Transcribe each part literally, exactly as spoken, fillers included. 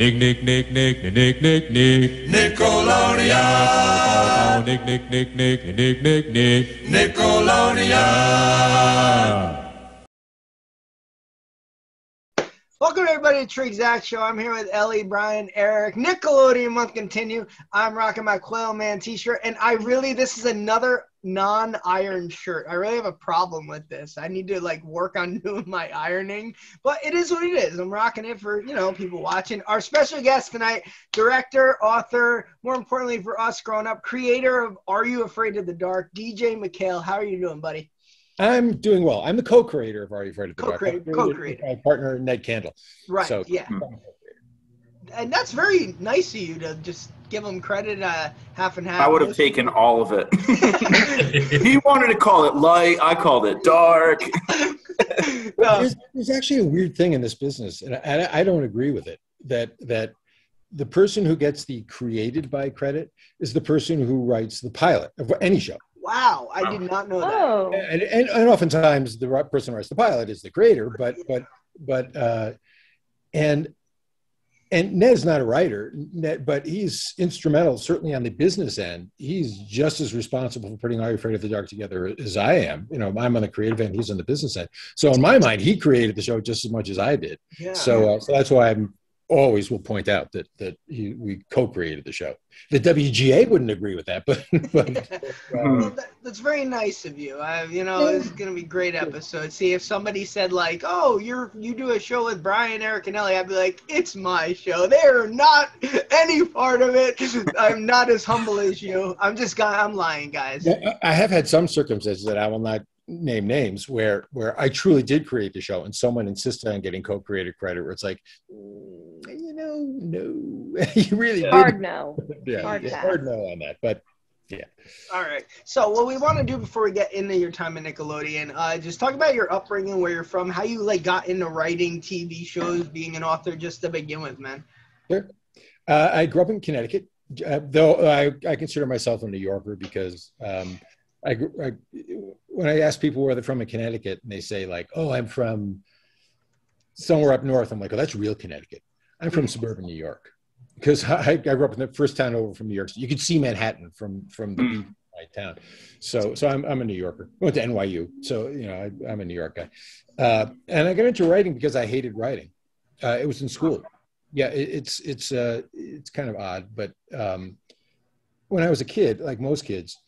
Nick, Nick, Nick, Nick, Nick, Nick, Nick, Nickelodeon. Nick, Nick, Nick, Nick, Nick, Nick, Nick, Nickelodeon. Welcome everybody to Trig's Act Show. I'm here with Ellie, Brian, Eric. Nickelodeon month continue. I'm rocking my Quail Man t-shirt, and I really, this is another non-iron shirt. I really have a problem with this. I need to like work on doing my ironing, but it is what it is. I'm rocking it for, you know, people watching. Our special guest tonight, director, author, more importantly for us growing up, creator of Are You Afraid of the Dark, D J McHale. How are you doing, buddy? I'm doing well. I'm the co-creator of Are You Afraid of the Dark? Co-creator, co-creator. My partner, Ned Candle. Right, so, yeah. And that's very nice of you to just give him credit uh, half and half. I would have taken all of it. He wanted to call it light. I called it dark. No. there's, there's actually a weird thing in this business, and I, I don't agree with it, that, that the person who gets the created by credit is the person who writes the pilot of any show. Wow, I did not know that. Oh. And, and, and oftentimes the person who writes the pilot is the creator, but but but uh, and and Ned's not a writer, Ned, but he's instrumental, certainly on the business end. He's just as responsible for putting Are You Afraid of the Dark together as I am. You know, I'm on the creative end, he's on the business end. So in my mind, he created the show just as much as I did. Yeah. So uh, so that's why I'm always will point out that that he, we co-created the show. The W G A wouldn't agree with that, but, but um. Well, that, that's very nice of you. I, you know, it's going to be a great episode. See, if somebody said like, "Oh, you're you do a show with Brian, Eric, and Ellie," I'd be like, "It's my show. They're not any part of it. I'm not as humble as you. I'm just guy. I'm lying, guys." Yeah, I have had some circumstances that I will not name names where where I truly did create the show, and someone insisted on getting co-creator credit. Where it's like, you know, no, you really hard didn't. no, yeah, hard, yeah, hard no on that. But yeah. All right. So what we want to do before we get into your time at Nickelodeon, uh, just talk about your upbringing, where you're from, how you like got into writing T V shows, being an author, just to begin with, man. Sure. Uh, I grew up in Connecticut, uh, though I I consider myself a New Yorker because. Um, I, I, when I ask people where they're from in Connecticut and they say like, oh, I'm from somewhere up north. I'm like, oh, that's real Connecticut. I'm from suburban New York because I, I grew up in the first town over from New York. So you could see Manhattan from, from the beach of my town. So, so I'm, I'm a New Yorker. I went to N Y U. So, you know, I, I'm a New York guy. Uh, and I got into writing because I hated writing. Uh, it was in school. Yeah. It, it's, it's, uh, it's kind of odd, but um, when I was a kid, like most kids,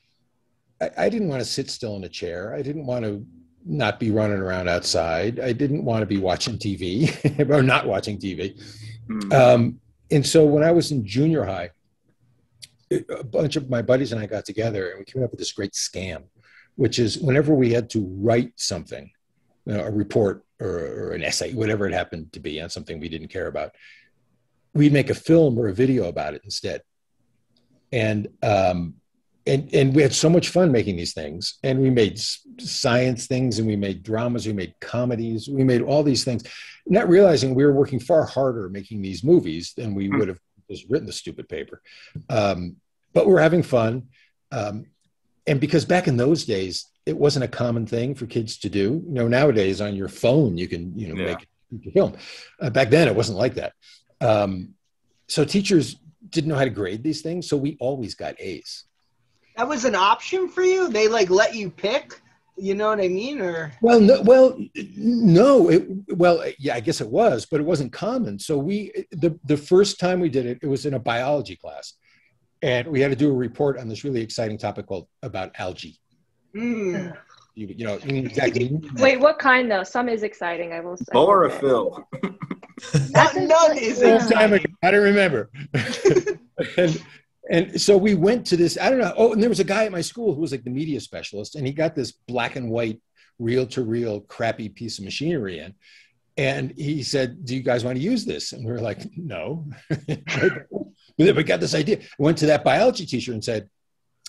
I didn't want to sit still in a chair. I didn't want to not be running around outside. I didn't want to be watching T V or not watching T V. Um, and so when I was in junior high, a bunch of my buddies and I got together and we came up with this great scam, which is whenever we had to write something, you know, a report or, or an essay, whatever it happened to be on something we didn't care about, we'd make a film or a video about it instead. And, um, And, and we had so much fun making these things, and we made science things, and we made dramas, we made comedies, we made all these things, not realizing we were working far harder making these movies than we would have just written the stupid paper. Um, but we're having fun. Um, and because back in those days, it wasn't a common thing for kids to do. You know, nowadays on your phone, you can, you know, yeah. make a film. Uh, back then, it wasn't like that. Um, so teachers didn't know how to grade these things. So we always got A's. That was an option for you? They like let you pick? You know what I mean? Or well, no, well, no. It, well, yeah, I guess it was, but it wasn't common. So we, the the first time we did it, it was in a biology class, and we had to do a report on this really exciting topic called about algae. Mm. You, you know exactly. Wait, what kind though? Some is exciting. I will say. Chlorophyll. Not none is exciting. I don't remember. and, And so we went to this, I don't know. Oh, and there was a guy at my school who was like the media specialist, and he got this black and white, reel to reel, crappy piece of machinery in. And he said, do you guys want to use this? And we were like, no, we got this idea. I went to that biology teacher and said,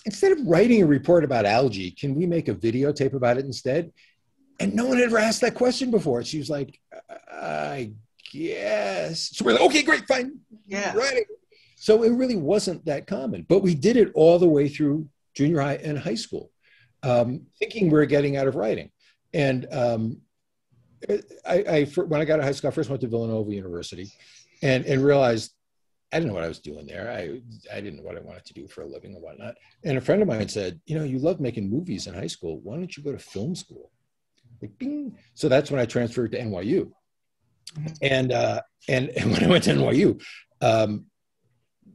instead of writing a report about algae, can we make a videotape about it instead? And no one had ever asked that question before. She was like, I guess. So we're like, okay, great, fine. Yeah. Right. So it really wasn't that common, but we did it all the way through junior high and high school, um, thinking we were getting out of writing. And um, I, I, when I got out of high school, I first went to Villanova University and, and realized I didn't know what I was doing there. I, I didn't know what I wanted to do for a living and whatnot. And a friend of mine said, you know, you love making movies in high school. Why don't you go to film school? Like, bing. So that's when I transferred to N Y U. And, uh, and, and when I went to N Y U, um,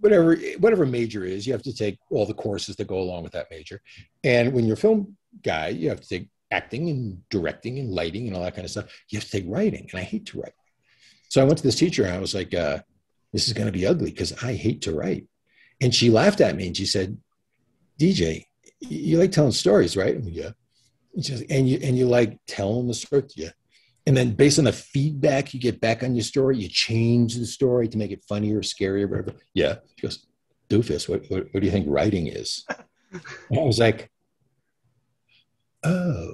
whatever, whatever major is, you have to take all the courses that go along with that major. And when you're a film guy, you have to take acting and directing and lighting and all that kind of stuff. You have to take writing. And I hate to write. So I went to this teacher and I was like, uh, this is going to be ugly because I hate to write. And she laughed at me and she said, D J, you like telling stories, right? And yeah. And she was like, and you, and you like telling the story? Yeah. And then based on the feedback you get back on your story, you change the story to make it funnier, scarier, whatever. Yeah. She goes, doofus, what, what, what do you think writing is? And I was like, oh.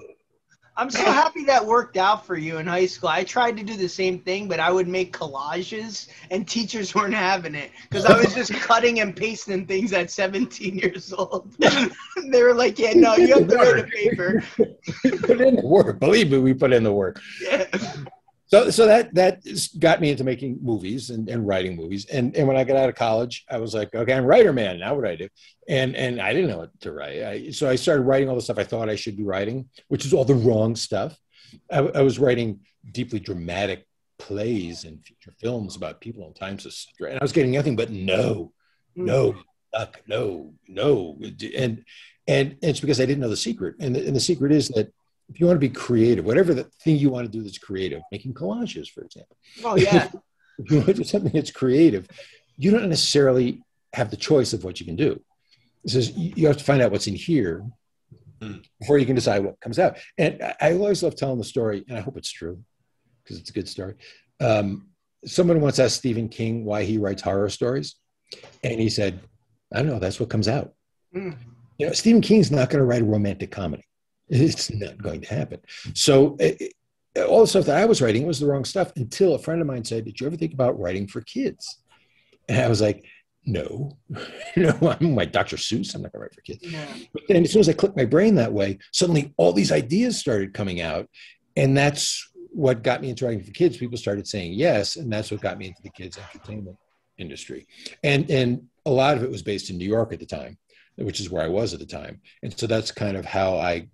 I'm so happy that worked out for you in high school. I tried to do the same thing, but I would make collages, and teachers weren't having it because I was just cutting and pasting things at seventeen years old. They were like, yeah, no, you have to go to paper. Put in the work. Believe me, we put in the work. Yeah. So, so that, that got me into making movies and, and writing movies. And, and when I got out of college, I was like, okay, I'm a writer, man. Now what do I do? And, and I didn't know what to write. I, so I started writing all the stuff I thought I should be writing, which is all the wrong stuff. I, I was writing deeply dramatic plays and feature films about people and times of stress. And I was getting nothing but no, no, fuck, no, no. And, and it's because I didn't know the secret. And the, and the secret is that if you want to be creative, whatever the thing you want to do that's creative, making collages, for example. Oh, yeah. If you want to do something that's creative, you don't necessarily have the choice of what you can do. It says you have to find out what's in here before you can decide what comes out. And I always love telling the story, and I hope it's true because it's a good story. Um, someone once asked Stephen King why he writes horror stories, and he said, I don't know, that's what comes out. Mm. You know, Stephen King's not going to write a romantic comedy. It's not going to happen. So it, it, all the stuff that I was writing was the wrong stuff until a friend of mine said, did you ever think about writing for kids? And I was like, no, no, I'm like Doctor Seuss. I'm not gonna write for kids. Yeah. But then as soon as I clicked my brain that way, suddenly all these ideas started coming out. And that's what got me into writing for kids. People started saying yes. And that's what got me into the kids entertainment industry. And, and a lot of it was based in New York at the time, which is where I was at the time. And so that's kind of how I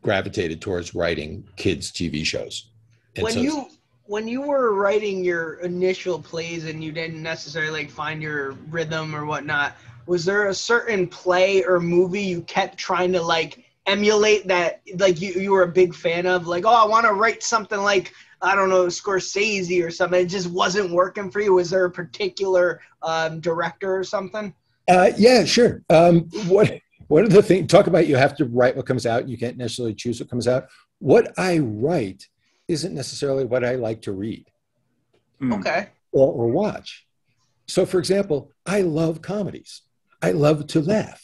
gravitated towards writing kids T V shows. And when so, you when you were writing your initial plays and you didn't necessarily like find your rhythm or whatnot, was there a certain play or movie you kept trying to like emulate that like you, you were a big fan of? Like, oh, I want to write something like, I don't know, Scorsese or something. It just wasn't working for you. Was there a particular um, director or something? Uh, yeah, sure. Um, what? One of the things, talk about you have to write what comes out. You can't necessarily choose what comes out. What I write isn't necessarily what I like to read. Okay. Or, or watch. So for example, I love comedies. I love to laugh.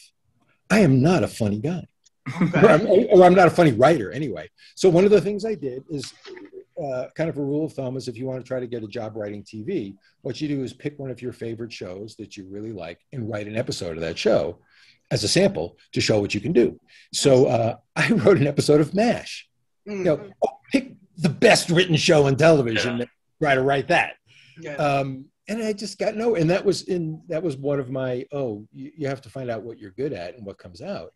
I am not a funny guy. Okay. Or, I'm, or I'm not a funny writer anyway. So one of the things I did is uh, kind of a rule of thumb is if you want to try to get a job writing T V, what you do is pick one of your favorite shows that you really like and write an episode of that show as a sample to show what you can do. So uh, I wrote an episode of M A S H. You know, oh, pick the best written show on television, yeah. Try to write that. Yeah. Um, and I just got no, and that was in, that was one of my, oh, you, you have to find out what you're good at and what comes out.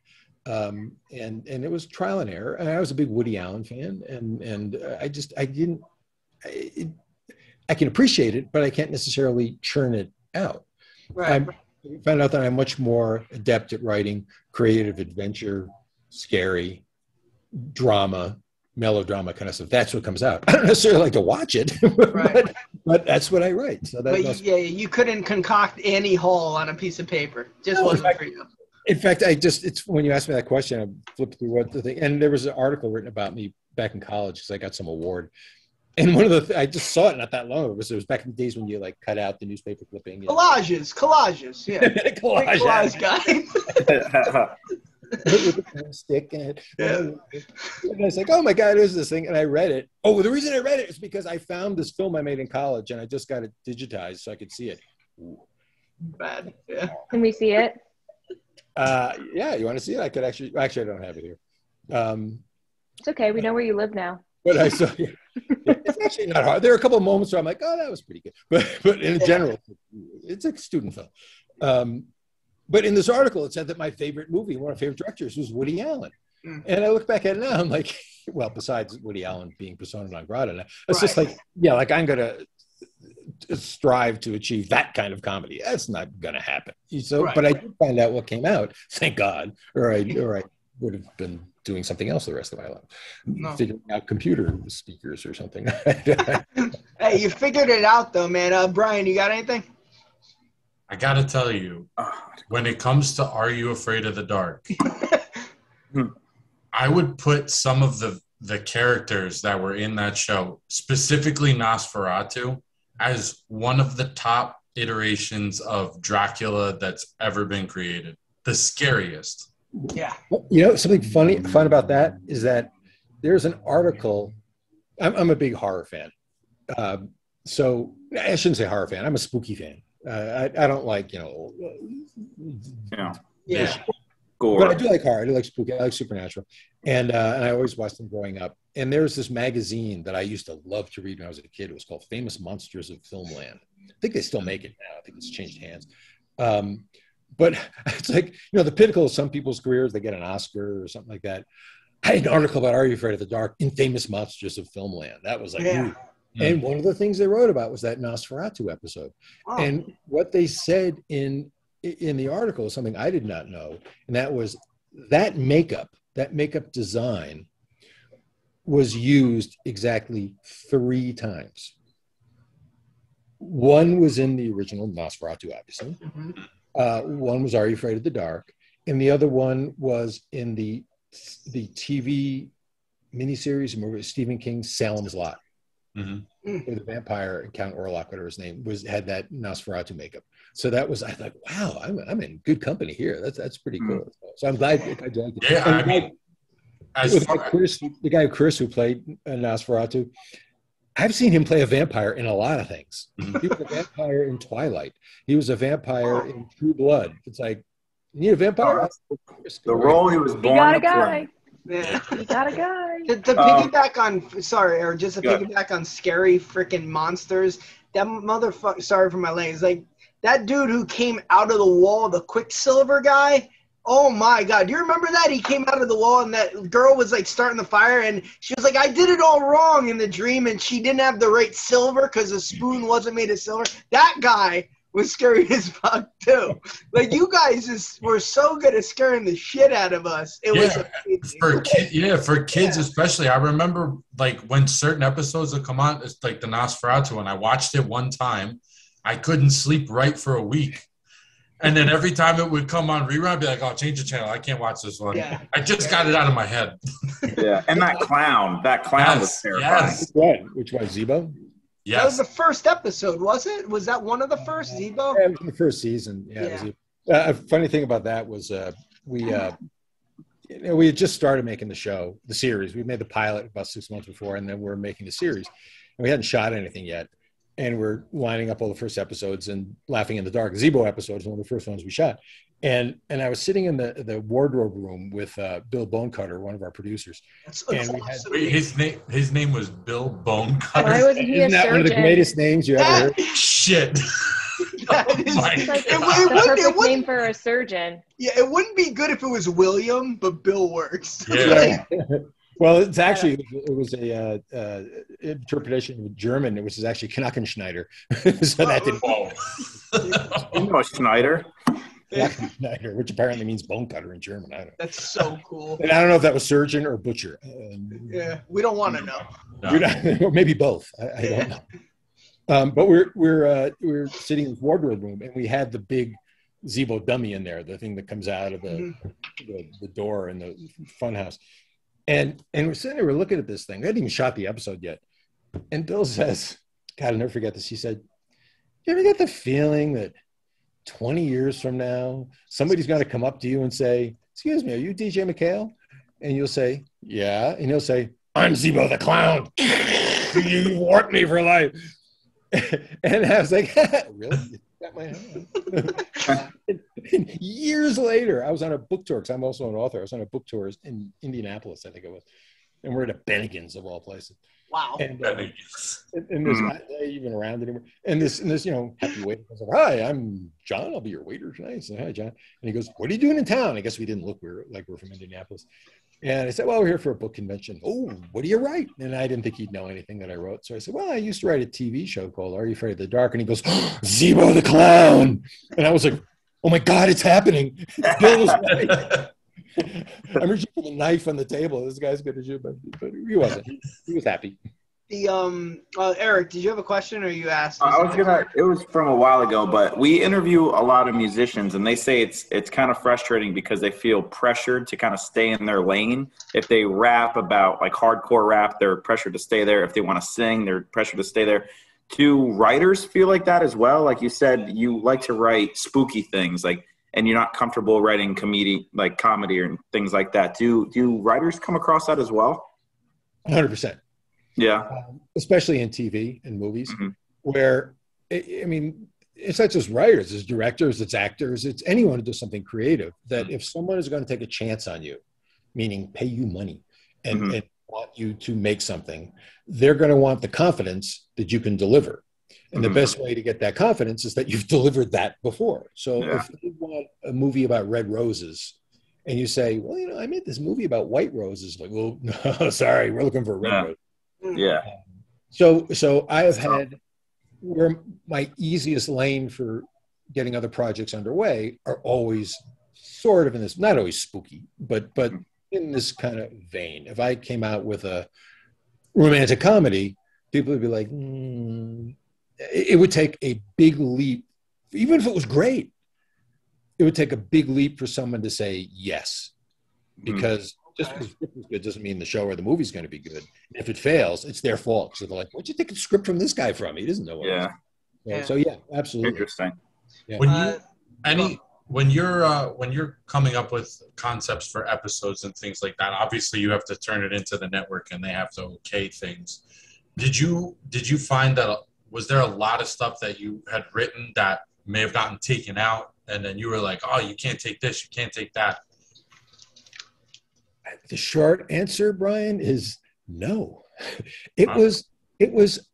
Um, and, and it was trial and error. And I was a big Woody Allen fan and, and I just, I didn't, I, it, I can appreciate it, but I can't necessarily churn it out. Right. I'm, I found out that I'm much more adept at writing creative adventure, scary, drama, melodrama kind of stuff. That's what comes out. I don't necessarily like to watch it, but, right. but that's what I write. So that, but yeah, you couldn't concoct Annie Hall on a piece of paper. Just no, wasn't fact, for you. In fact, I just, it's when you asked me that question, I flipped through what the thing, and there was an article written about me back in college because I got some award. And one of the, th I just saw it not that long ago. It was, it was back in the days when you like cut out the newspaper clipping. Collages, know. collages, yeah. collage, collage guy. With a stick and, yeah. And I was like, oh my God, who's this thing? And I read it. Oh, well, the reason I read it is because I found this film I made in college and I just got it digitized so I could see it. Ooh. Bad. Yeah. Can we see it? Uh, yeah, you want to see it? I could actually, actually I don't have it here. Um, it's okay, we know where you live now. But I saw, yeah. It's actually not hard. There are a couple of moments where I'm like, oh, that was pretty good. But, but in general, it's a student film. Um, but in this article, it said that my favorite movie, one of my favorite directors was Woody Allen. Mm. And I look back at it now, I'm like, well, besides Woody Allen being persona non grata, now, it's right. just like, yeah, like I'm going to strive to achieve that kind of comedy. That's not going to happen. So, right, but right. I did find out what came out, thank God, or I, or I would have been doing something else the rest of my life. No. Figuring out computer speakers or something. Hey, you figured it out though, man. Uh, Brian, you got anything? I got to tell you, when it comes to Are You Afraid of the Dark, I would put some of the, the characters that were in that show, specifically Nosferatu, as one of the top iterations of Dracula that's ever been created. The scariest. Yeah. You know, something funny fun about that is that there's an article. I'm, I'm a big horror fan. Uh, so I shouldn't say horror fan. I'm a spooky fan. Uh, I, I don't like, you know. Yeah. Yeah. Gore. But I do like horror. I do like spooky. I like supernatural. And, uh, and I always watched them growing up. And there's this magazine that I used to love to read when I was a kid. It was called Famous Monsters of Filmland. I think they still make it now. I think it's changed hands. Um, But it's like, you know, the pinnacle of some people's careers, they get an Oscar or something like that. I had an article about Are You Afraid of the Dark in Famous Monsters of Filmland. That was like, yeah. Yeah. And one of the things they wrote about was that Nosferatu episode. Wow. And what they said in, in the article is something I did not know. And that was that makeup, that makeup design was used exactly three times. One was in the original Nosferatu, obviously. Mm-hmm. Uh, one was Are You Afraid of the Dark? And the other one was in the the T V miniseries movie, Stephen King's Salem's Lot. Mm-hmm. Where the vampire, Count Orlok, whatever his name, was had that Nosferatu makeup. So that was, I thought, wow, I'm, I'm in good company here. That's that's pretty cool. Mm-hmm. So I'm glad I did. Yeah, I mean, as the, guy Chris, the guy Chris who played Nosferatu, I've seen him play a vampire in a lot of things. He was a vampire in Twilight. He was a vampire in True Blood. It's like, you need a vampire? Oh, the role he was born. You got a guy. Yeah. You got a guy. To, to um, piggyback on, sorry, or just to piggyback on scary freaking monsters, that motherfucker, sorry for my legs, like that dude who came out of the wall, the Quicksilver guy, oh my God. Do you remember that? He came out of the wall and that girl was like starting the fire and she was like, I did it all wrong in the dream and she didn't have the right silver because the spoon wasn't made of silver. That guy was scary as fuck too. Like you guys just were so good at scaring the shit out of us. It yeah, was amazing. For kid, yeah, for kids yeah. especially. I remember like when certain episodes would come on, it's like the Nosferatu, and I watched it one time. I couldn't sleep right for a week. And then every time it would come on rerun, I'd be like, oh, change the channel. I can't watch this one. Yeah. I just got it out of my head. Yeah. And that clown, that clown yes, was terrifying. Yes. Which one? Which one? Zeebo? Yes. That was the first episode, was it? Was that one of the first, Zeebo? Yeah, it was the first season. Yeah. yeah. Uh, a funny thing about that was uh, we, uh, you know, we had just started making the show, the series. We made the pilot about six months before, and then we were making the series. And we hadn't shot anything yet. And we're lining up all the first episodes and Laughing in the Dark. Zeebo episodes, one of the first ones we shot. And and I was sitting in the, the wardrobe room with uh, Bill Bonecutter, one of our producers. That's and awesome. we had, Wait, his name his name was Bill Bonecutter. Why was he Isn't a that surgeon? One of the greatest names you ever heard? Shit. That oh is like, it, it would, the perfect it name for a surgeon. Yeah, it wouldn't be good if it was William, but Bill works. Yeah. Well, it's actually, it was a uh, uh, interpretation of German, which is actually Knöckenschneider. So that didn't follow. You know, Schneider. Schneider, which apparently means bone cutter in German. I don't know. That's so cool. And I don't know if that was surgeon or butcher. Um, yeah, we don't want to know. No. Not, or maybe both. I, I yeah. don't know. Um, but we're, we're, uh, we're sitting in the wardrobe room, and we had the big Zeebo dummy in there, the thing that comes out of the, mm-hmm. the, the door in the funhouse. And and we're sitting there, we're looking at this thing. We hadn't even shot the episode yet. And Bill says, God, I'll never forget this. He said, you ever get the feeling that twenty years from now, somebody's going to come up to you and say, excuse me, are you D J McHale? And you'll say, yeah. And he'll say, I'm Zeebo the Clown. You warped me for life. And I was like, really? My years later, I was on a book tour because I'm also an author. I was on a book tour in Indianapolis, I think it was, and we're at a Bennigan's of all places. Wow. And, uh, and, and this, mm. not even around anymore. And this, and this, you know, happy waiter goes, hi, I'm John. I'll be your waiter tonight. I said, hi, John. And he goes, what are you doing in town? I guess we didn't look we were, like we're from Indianapolis. And I said, well, we're here for a book convention. Oh, what do you write? And I didn't think he'd know anything that I wrote. So I said, well, I used to write a T V show called Are You Afraid of the Dark? And he goes, oh, Zeebo the Clown. And I was like, oh my God, it's happening. Bill was right. I remember she put a knife on the table. This guy's good as you, but, but he wasn't. He, he was happy. The um, uh, Eric, did you have a question, or you asked? Uh, I was gonna. It was from a while ago, but we interview a lot of musicians, and they say it's it's kind of frustrating because they feel pressured to kind of stay in their lane. If they rap about like hardcore rap, they're pressured to stay there. If they want to sing, they're pressured to stay there. Do writers feel like that as well? Like you said, you like to write spooky things, like. And you're not comfortable writing comedy, like comedy and things like that. Do do writers come across that as well? one hundred percent. Yeah. Um, especially in T V and movies, mm-hmm. where, I mean, it's not just writers, it's directors, it's actors, it's anyone who does something creative, that mm-hmm. if someone is going to take a chance on you, meaning pay you money and, mm-hmm. and want you to make something, they're going to want the confidence that you can deliver. And the mm-hmm. best way to get that confidence is that you've delivered that before. So yeah. if you want a movie about red roses and you say, well, you know, I made this movie about white roses. Like, well, no, sorry, we're looking for a red yeah. rose. Yeah. Um, so, so I have had where my easiest lane for getting other projects underway are always sort of in this, not always spooky, but, but in this kind of vein. If I came out with a romantic comedy, people would be like, hmm. It would take a big leap, even if it was great, it would take a big leap for someone to say yes. Because mm. just because script is good doesn't mean the show or the movie is going to be good. If it fails, it's their fault. So they're like, where'd you take a script from this guy from? He doesn't know what yeah. yeah. So yeah, absolutely. Interesting. Yeah. When, you, any, when, you're, uh, when you're coming up with concepts for episodes and things like that, obviously you have to turn it into the network and they have to okay things. Did you, did you find that... A, was there a lot of stuff that you had written that may have gotten taken out and then you were like, oh, you can't take this, you can't take that? The short answer, Brian, is no. It huh? was it was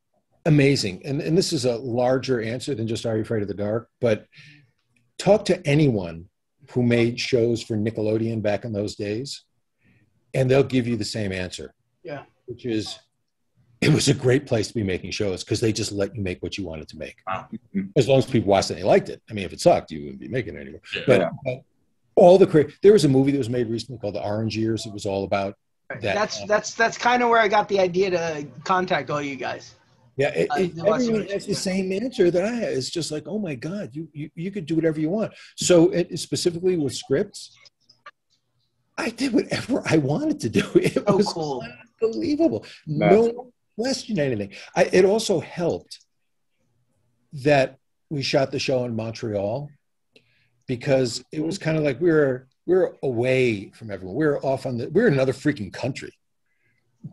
amazing. And, and this is a larger answer than just Are You Afraid of the Dark? But talk to anyone who made shows for Nickelodeon back in those days, and they'll give you the same answer. Yeah. Which is... it was a great place to be making shows because they just let you make what you wanted to make. Wow. As long as people watched it and they liked it. I mean, if it sucked, you wouldn't be making it anymore. Yeah. But, but all the – there was a movie that was made recently called The Orange Years. It was all about that. That's that's that's kind of where I got the idea to contact all you guys. Yeah, it, uh, it, everyone has the same answer that I had. It's just like, oh, my God, you, you, you could do whatever you want. So it, specifically with scripts, I did whatever I wanted to do. It oh, was cool. unbelievable. That's no cool. question anything. I, it also helped that we shot the show in Montreal because it was kind of like we were we were away from everyone. We were off on the we were in another freaking country.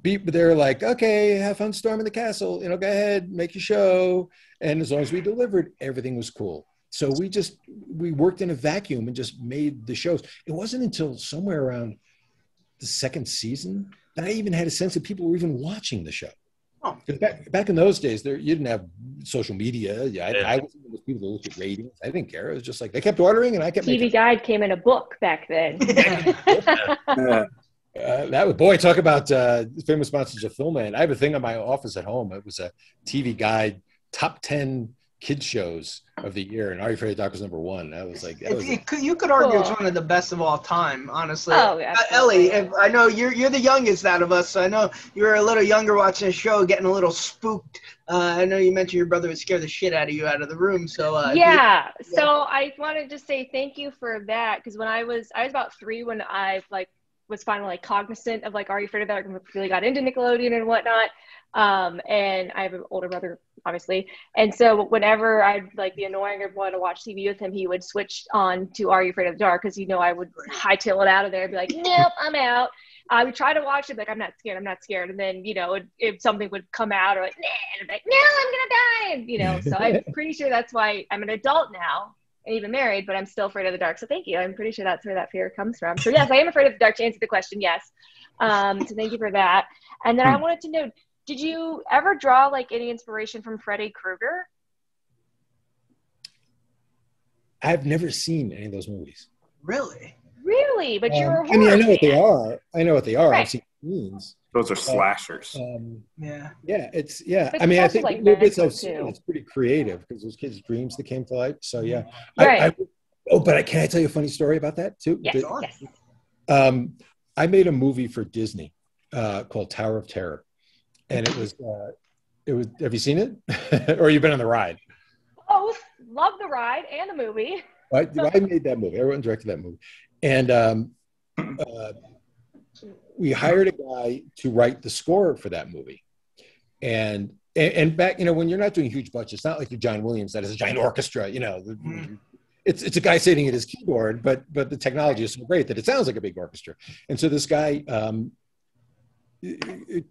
Be, they were like, okay, have fun storming the castle. You know, go ahead, make your show. And as long as we delivered, everything was cool. So we just we worked in a vacuum and just made the shows. It wasn't until somewhere around the second season that I even had a sense that people were even watching the show. Back, back in those days, there you didn't have social media. Yeah, I, yeah. I was one of those people that looked at ratings. I didn't care. It was just like they kept ordering, and I kept. T V Guide came in a book back then. uh, that was boy talk about uh, Famous Monsters of Filmland. I have a thing in my office at home. It was a T V Guide top ten kids shows of the year, and Are You Afraid of the Dark was number one. I was like, that was it, it, you could argue cool. it's one of the best of all time, honestly. Oh, uh, Ellie, I know you're you're the youngest out of us, so I know you were a little younger watching the show, getting a little spooked. Uh, I know you mentioned your brother would scare the shit out of you out of the room. So uh, yeah. You, yeah, so I wanted to say thank you for that because when I was I was about three when I like was finally like cognizant of like Are You Afraid of the Dark? Really got into Nickelodeon and whatnot. Um, and I have an older brother, obviously. And so whenever I'd like be annoying or want to watch T V with him, he would switch on to Are You Afraid of the Dark? Cause you know, I would hightail it out of there and be like, nope, I'm out. I would try to watch it. Like, I'm not scared. I'm not scared. And then, you know, it, if something would come out or like, nah, and I'd be like, no, I'm going to die. You know, so I'm pretty sure that's why I'm an adult now and even married, but I'm still afraid of the dark. So thank you. I'm pretty sure that's where that fear comes from. So yes, I am afraid of the dark to answer the question. Yes. Um, so thank you for that. And then I wanted to know, Did you ever draw like any inspiration from Freddy Krueger? I've never seen any of those movies. Really? Really? But um, you're a I mean, I know fan. What they are. I know what they are. Right. I've seen scenes. Those are slashers. Um, yeah. Yeah. It's, yeah. But I mean, I think like it's, it's pretty creative because those kids' dreams that came to life. So, yeah. Right. I, I, oh, but I, can I tell you a funny story about that, too? Yes. But, yes. Um, I made a movie for Disney uh, called Tower of Terror. And it was, uh, it was, have you seen it? Or you've been on the ride? Both. Love the ride and the movie. I, I made that movie. Everyone directed that movie. And um, uh, we hired a guy to write the score for that movie. And, and and back, you know, when you're not doing huge budgets, it's not like you're John Williams, that is a giant orchestra, you know. Mm. It's, it's a guy sitting at his keyboard, but, but the technology is so great that it sounds like a big orchestra. And so this guy... Um,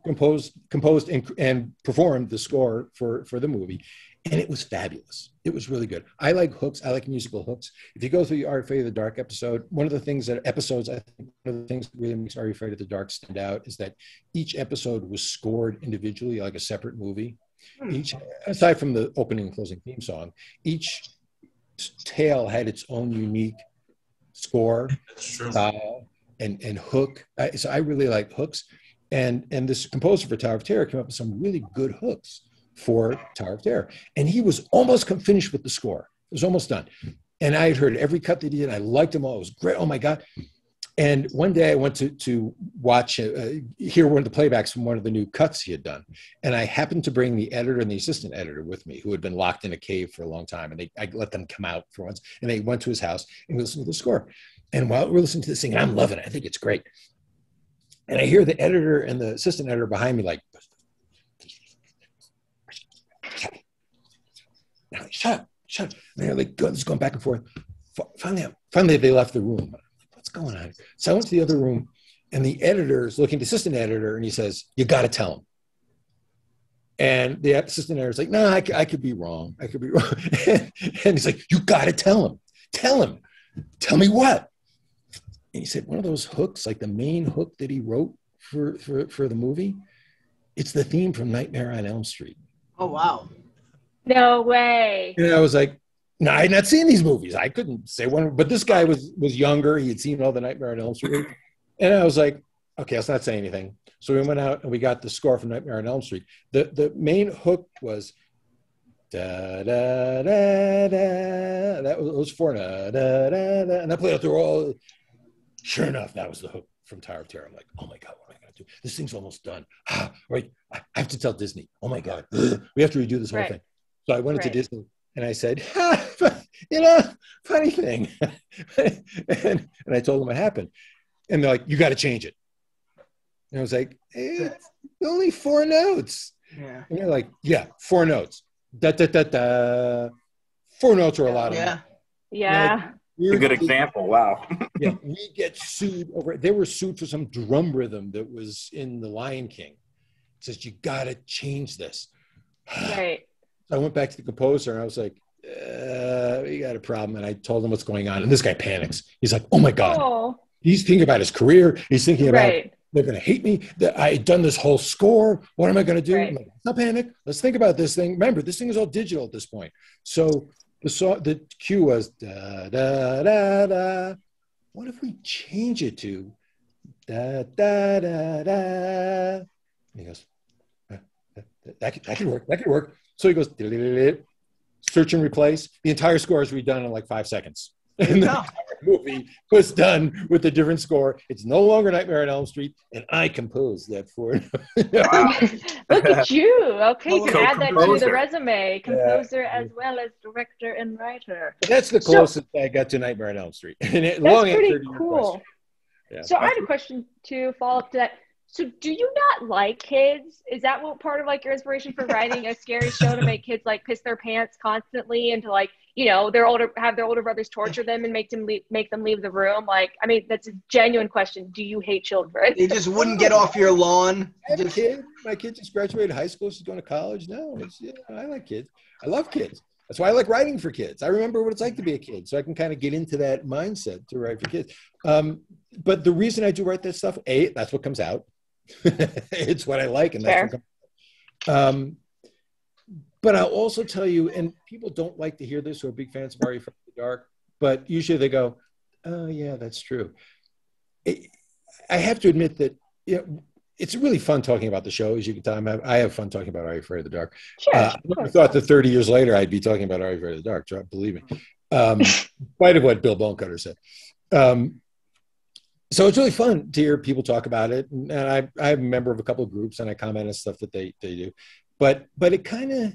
composed composed and, and performed the score for for the movie, and it was fabulous. It was really good. I like hooks. I like musical hooks. If you go through the Are You Afraid of the Dark episode, one of the things that episodes I think one of the things that really makes Are You Afraid of the Dark stand out is that each episode was scored individually like a separate movie. Each, aside from the opening and closing theme song, each tale had its own unique score, style, and and hook. I, so I really like hooks. And, and this composer for Tower of Terror came up with some really good hooks for Tower of Terror. And he was almost finished with the score. It was almost done. And I had heard every cut that he did. I liked them all. It was great. Oh, my God. And one day I went to, to watch, uh, hear one of the playbacks from one of the new cuts he had done. And I happened to bring the editor and the assistant editor with me, who had been locked in a cave for a long time. And they, I let them come out for once. And they went to his house and we listened to the score. And while we're listening to this thing, and I'm loving it. I think it's great. And I hear the editor and the assistant editor behind me like, like shut up, shut up. And they're like, just going back and forth. Finally, finally they left the room. Like, what's going on? So I went to the other room and the editor is looking at the assistant editor and he says, you got to tell him. And the assistant editor is like, no, I, I could be wrong. I could be wrong. and, and he's like, you got to tell him. Tell him. Tell me what? And he said, one of those hooks, like the main hook that he wrote for, for, for the movie, it's the theme from Nightmare on Elm Street. Oh, wow. No way. And I was like, no, I had not seen these movies. I couldn't say one, but this guy was, was younger. He had seen all the Nightmare on Elm Street. And I was like, okay, let's not say anything. So we went out and we got the score from Nightmare on Elm Street. The, the main hook was, da, da, da, da. That was, it was four, da, da, da, da. And I played it through all. Sure enough, that was the hook from Tower of Terror. I'm like, oh my God, what am I gonna do? This thing's almost done. Ah, right, I have to tell Disney. Oh my God, we have to redo this whole right. thing. So I went right. into Disney and I said, ah, you know, funny thing. and, and I told them what happened. And they're like, you gotta change it. And I was like, hey, it's only four notes. Yeah. And they're like, yeah, four notes. Da, da, da, da. Four notes are a lot of yeah. them. Yeah. We're a good example. Wow. yeah, we get sued over. They were sued for some drum rhythm that was in The Lion King. It says you gotta change this. Right. So I went back to the composer and I was like, uh, "We got a problem." And I told him what's going on, and this guy panics. He's like, "Oh my God!" Oh. He's thinking about his career. He's thinking about right. they're gonna hate me. That I had done this whole score. What am I gonna do? Right. I'm like, not panic. Let's think about this thing. Remember, this thing is all digital at this point. So. The, song, the cue was da da da da. What if we change it to da da da da? And he goes, that, that, that, could, that could work, that could work. So he goes, da, da, da, da. Search and replace. The entire score is redone in like five seconds. And the entire movie was done with a different score. It's no longer Nightmare on Elm Street, and I composed that for Look at you. Okay, you can add that to the resume. Composer yeah. as well as director and writer. That's the closest so, I got to Nightmare on Elm Street. And it, that's long pretty cool. Yeah. So I had a question to follow up to that. So do you not like kids? Is that what part of like your inspiration for writing a scary show to make kids like piss their pants constantly and to like, you know, their older, have their older brothers torture them and make them leave, make them leave the room? Like, I mean, that's a genuine question. Do you hate children? They just wouldn't get off your lawn. I have a kid. My kid just graduated high school. She's going to college. No, it's, yeah, I like kids. I love kids. That's why I like writing for kids. I remember what it's like to be a kid. So I can kind of get into that mindset to write for kids. Um, but the reason I do write that stuff, A, that's what comes out. It's what I like. And that's what comes out. Um, but I'll also tell you, and people don't like to hear this who are big fans of Are You Afraid of the Dark, but usually they go, oh yeah, that's true. It, I have to admit that you know, it's really fun talking about the show, as you can tell. I have fun talking about Are You Afraid of the Dark? Sure, uh, I never thought that thirty years later I'd be talking about Are You Afraid of the Dark, believe me. Um, in spite of what Bill Bonecutter said. Um, so it's really fun to hear people talk about it. And I, I'm a member of a couple of groups and I comment on stuff that they, they do. But, but it kind of,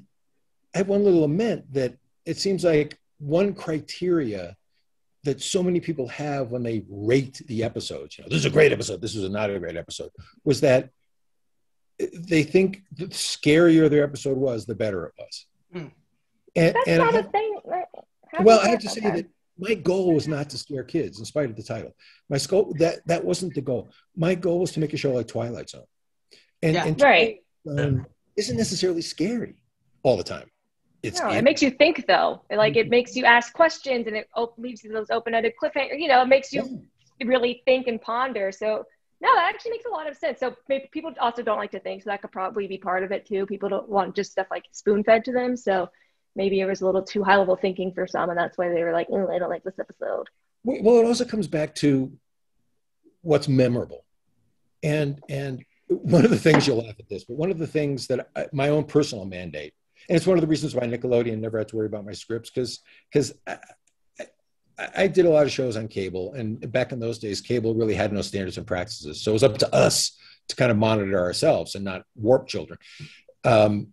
I have one little lament that it seems like one criteria that so many people have when they rate the episodes, you know, this is a great episode, this is not a great episode, was that they think the scarier their episode was, the better it was. Mm. And, That's and not I, a thing. How well, I have to say that? that my goal was not to scare kids, in spite of the title. My goal, that, that wasn't the goal. My goal was to make a show like Twilight Zone. And, yeah, and right. Twilight Zone isn't necessarily scary all the time. It's no, it makes you think though. Like it makes you ask questions and it leaves you those open-ended cliffhangers. You know, it makes you yeah. really think and ponder. So no, that actually makes a lot of sense. So maybe people also don't like to think, so that could probably be part of it too. People don't want just stuff like spoon-fed to them. So maybe it was a little too high-level thinking for some, and that's why they were like, mm, I don't like this episode. Well, it also comes back to what's memorable. And, and one of the things, you'll laugh at this, but one of the things that I, my own personal mandate, and it's one of the reasons why Nickelodeon never had to worry about my scripts, because because I, I, I did a lot of shows on cable. And back in those days, cable really had no standards and practices. So it was up to us to kind of monitor ourselves and not warp children. Um,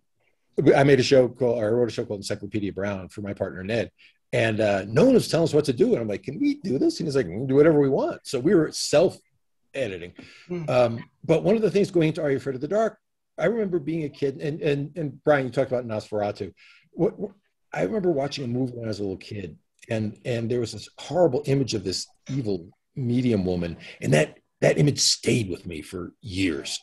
I made a show called, or I wrote a show called Encyclopedia Brown for my partner, Ned. And uh, no one was telling us what to do. And I'm like, can we do this? And he's like, we can do whatever we want. So we were self-editing. Mm-hmm. Um, but one of the things going into Are You Afraid of the Dark, I remember being a kid, and, and, and Brian, you talked about Nosferatu. What, what, I remember watching a movie when I was a little kid, and, and there was this horrible image of this evil medium woman, and that, that image stayed with me for years.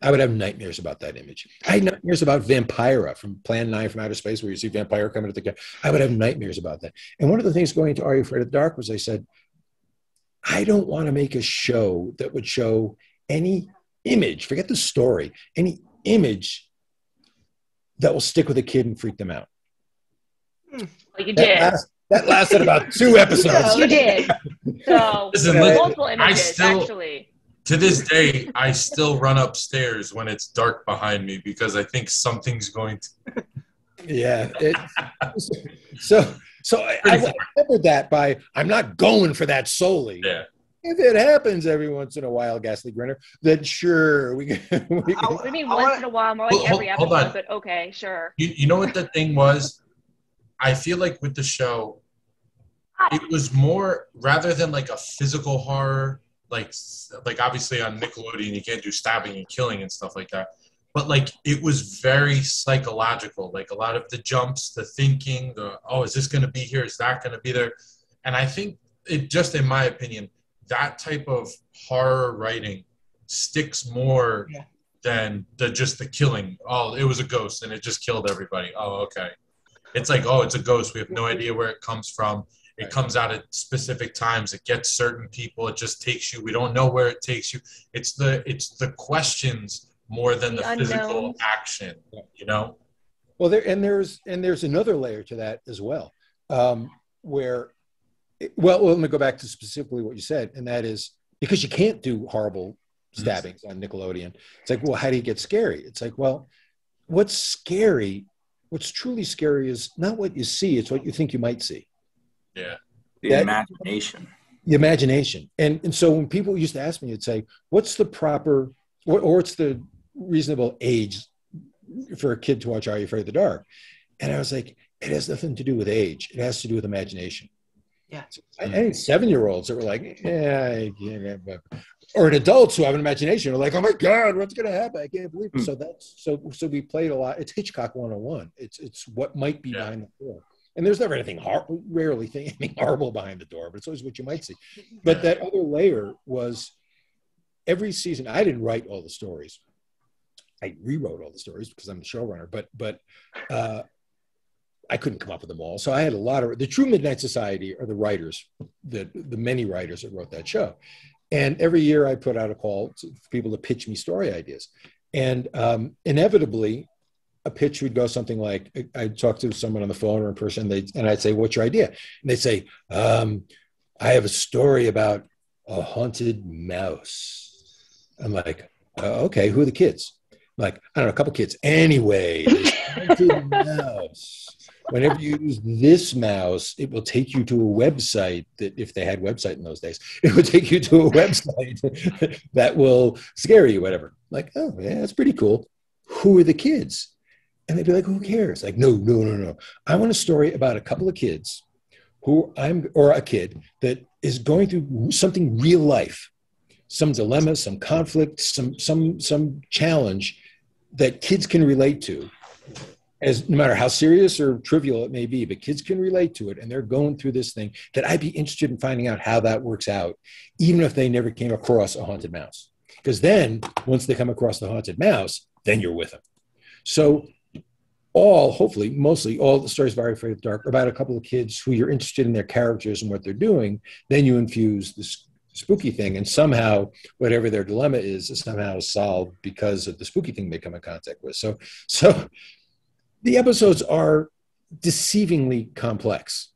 I would have nightmares about that image. I had nightmares about Vampira from Plan nine from Outer Space, where you see Vampire coming at the guy. I would have nightmares about that. And one of the things going to Are You Afraid of the Dark was I said, I don't want to make a show that would show any image, forget the story, any image that will stick with a kid and freak them out. Well, you that did. Last, that lasted about two episodes. You did. So listen, multiple listen, images, I still, actually. To this day, I still run upstairs when it's dark behind me because I think something's going to. Yeah. It, so so I, I covered that by, I'm not going for that solely. Yeah. If it happens every once in a while, Ghastly Grinner, then sure. We can, we can. I mean, once wanna, in a while, more like hold, every episode, hold on. But okay, sure. You, you know what the thing was? I feel like with the show, it was more, rather than like a physical horror, like, like obviously on Nickelodeon, you can't do stabbing and killing and stuff like that. But like, it was very psychological. Like a lot of the jumps, the thinking, the, oh, is this going to be here? Is that going to be there? And I think it just, in my opinion, that type of horror writing sticks more yeah. than the, just the killing. Oh, it was a ghost and it just killed everybody. Oh, okay. It's like, oh, it's a ghost. We have no idea where it comes from. It right. comes out at specific times. It gets certain people. It just takes you. We don't know where it takes you. It's the, it's the questions more than the, the physical action, you know? Well, there, and there's, and there's another layer to that as well, um, where, Well, let me go back to specifically what you said, and that is because you can't do horrible stabbings on Nickelodeon. It's like, well, how do you get scary? It's like, well, what's scary, what's truly scary is not what you see, it's what you think you might see. Yeah. The that, imagination. The imagination. And, and so when people used to ask me, you'd say, what's the proper, or, or what's the reasonable age for a kid to watch Are You Afraid of the Dark? And I was like, it has nothing to do with age. It has to do with imagination. Yeah, I, I think seven-year-olds that were like, yeah, yeah, or adults who have an imagination are like, oh my God, what's going to happen? I can't believe it. Mm. So that's so. So we played a lot. It's Hitchcock one oh one. It's it's what might be yeah. behind the door, and there's never anything horrible, rarely thing, anything horrible behind the door, but it's always what you might see. But that other layer was every season. I didn't write all the stories. I rewrote all the stories because I'm the showrunner. But but. Uh, I couldn't come up with them all. So I had a lot of, the True Midnight Society are the writers, the, the many writers that wrote that show. And every year I put out a call to, for people to pitch me story ideas. And um, inevitably a pitch would go something like, I'd talk to someone on the phone or in person, they and I'd say, what's your idea? And they'd say, um, I have a story about a haunted mouse. I'm like, uh, okay, who are the kids? I'm like, I don't know, a couple kids. Anyway, this haunted mouse. Whenever you use this mouse, it will take you to a website that, if they had website in those days, it would take you to a website that will scare you, whatever. Like, oh, yeah, that's pretty cool. Who are the kids? And they'd be like, who cares? Like, no, no, no, no. I want a story about a couple of kids who I'm, or a kid that is going through something real life, some dilemma, some conflict, some, some, some challenge that kids can relate to. As no matter how serious or trivial it may be, but kids can relate to it, and they're going through this thing that I'd be interested in finding out how that works out, even if they never came across a haunted mouse. Because then, once they come across the haunted mouse, then you're with them. So all, hopefully, mostly all the stories of Are You Afraid of the Dark are about a couple of kids who you're interested in their characters and what they're doing, then you infuse this spooky thing, and somehow whatever their dilemma is, is somehow solved because of the spooky thing they come in contact with. So, so... the episodes are deceivingly complex.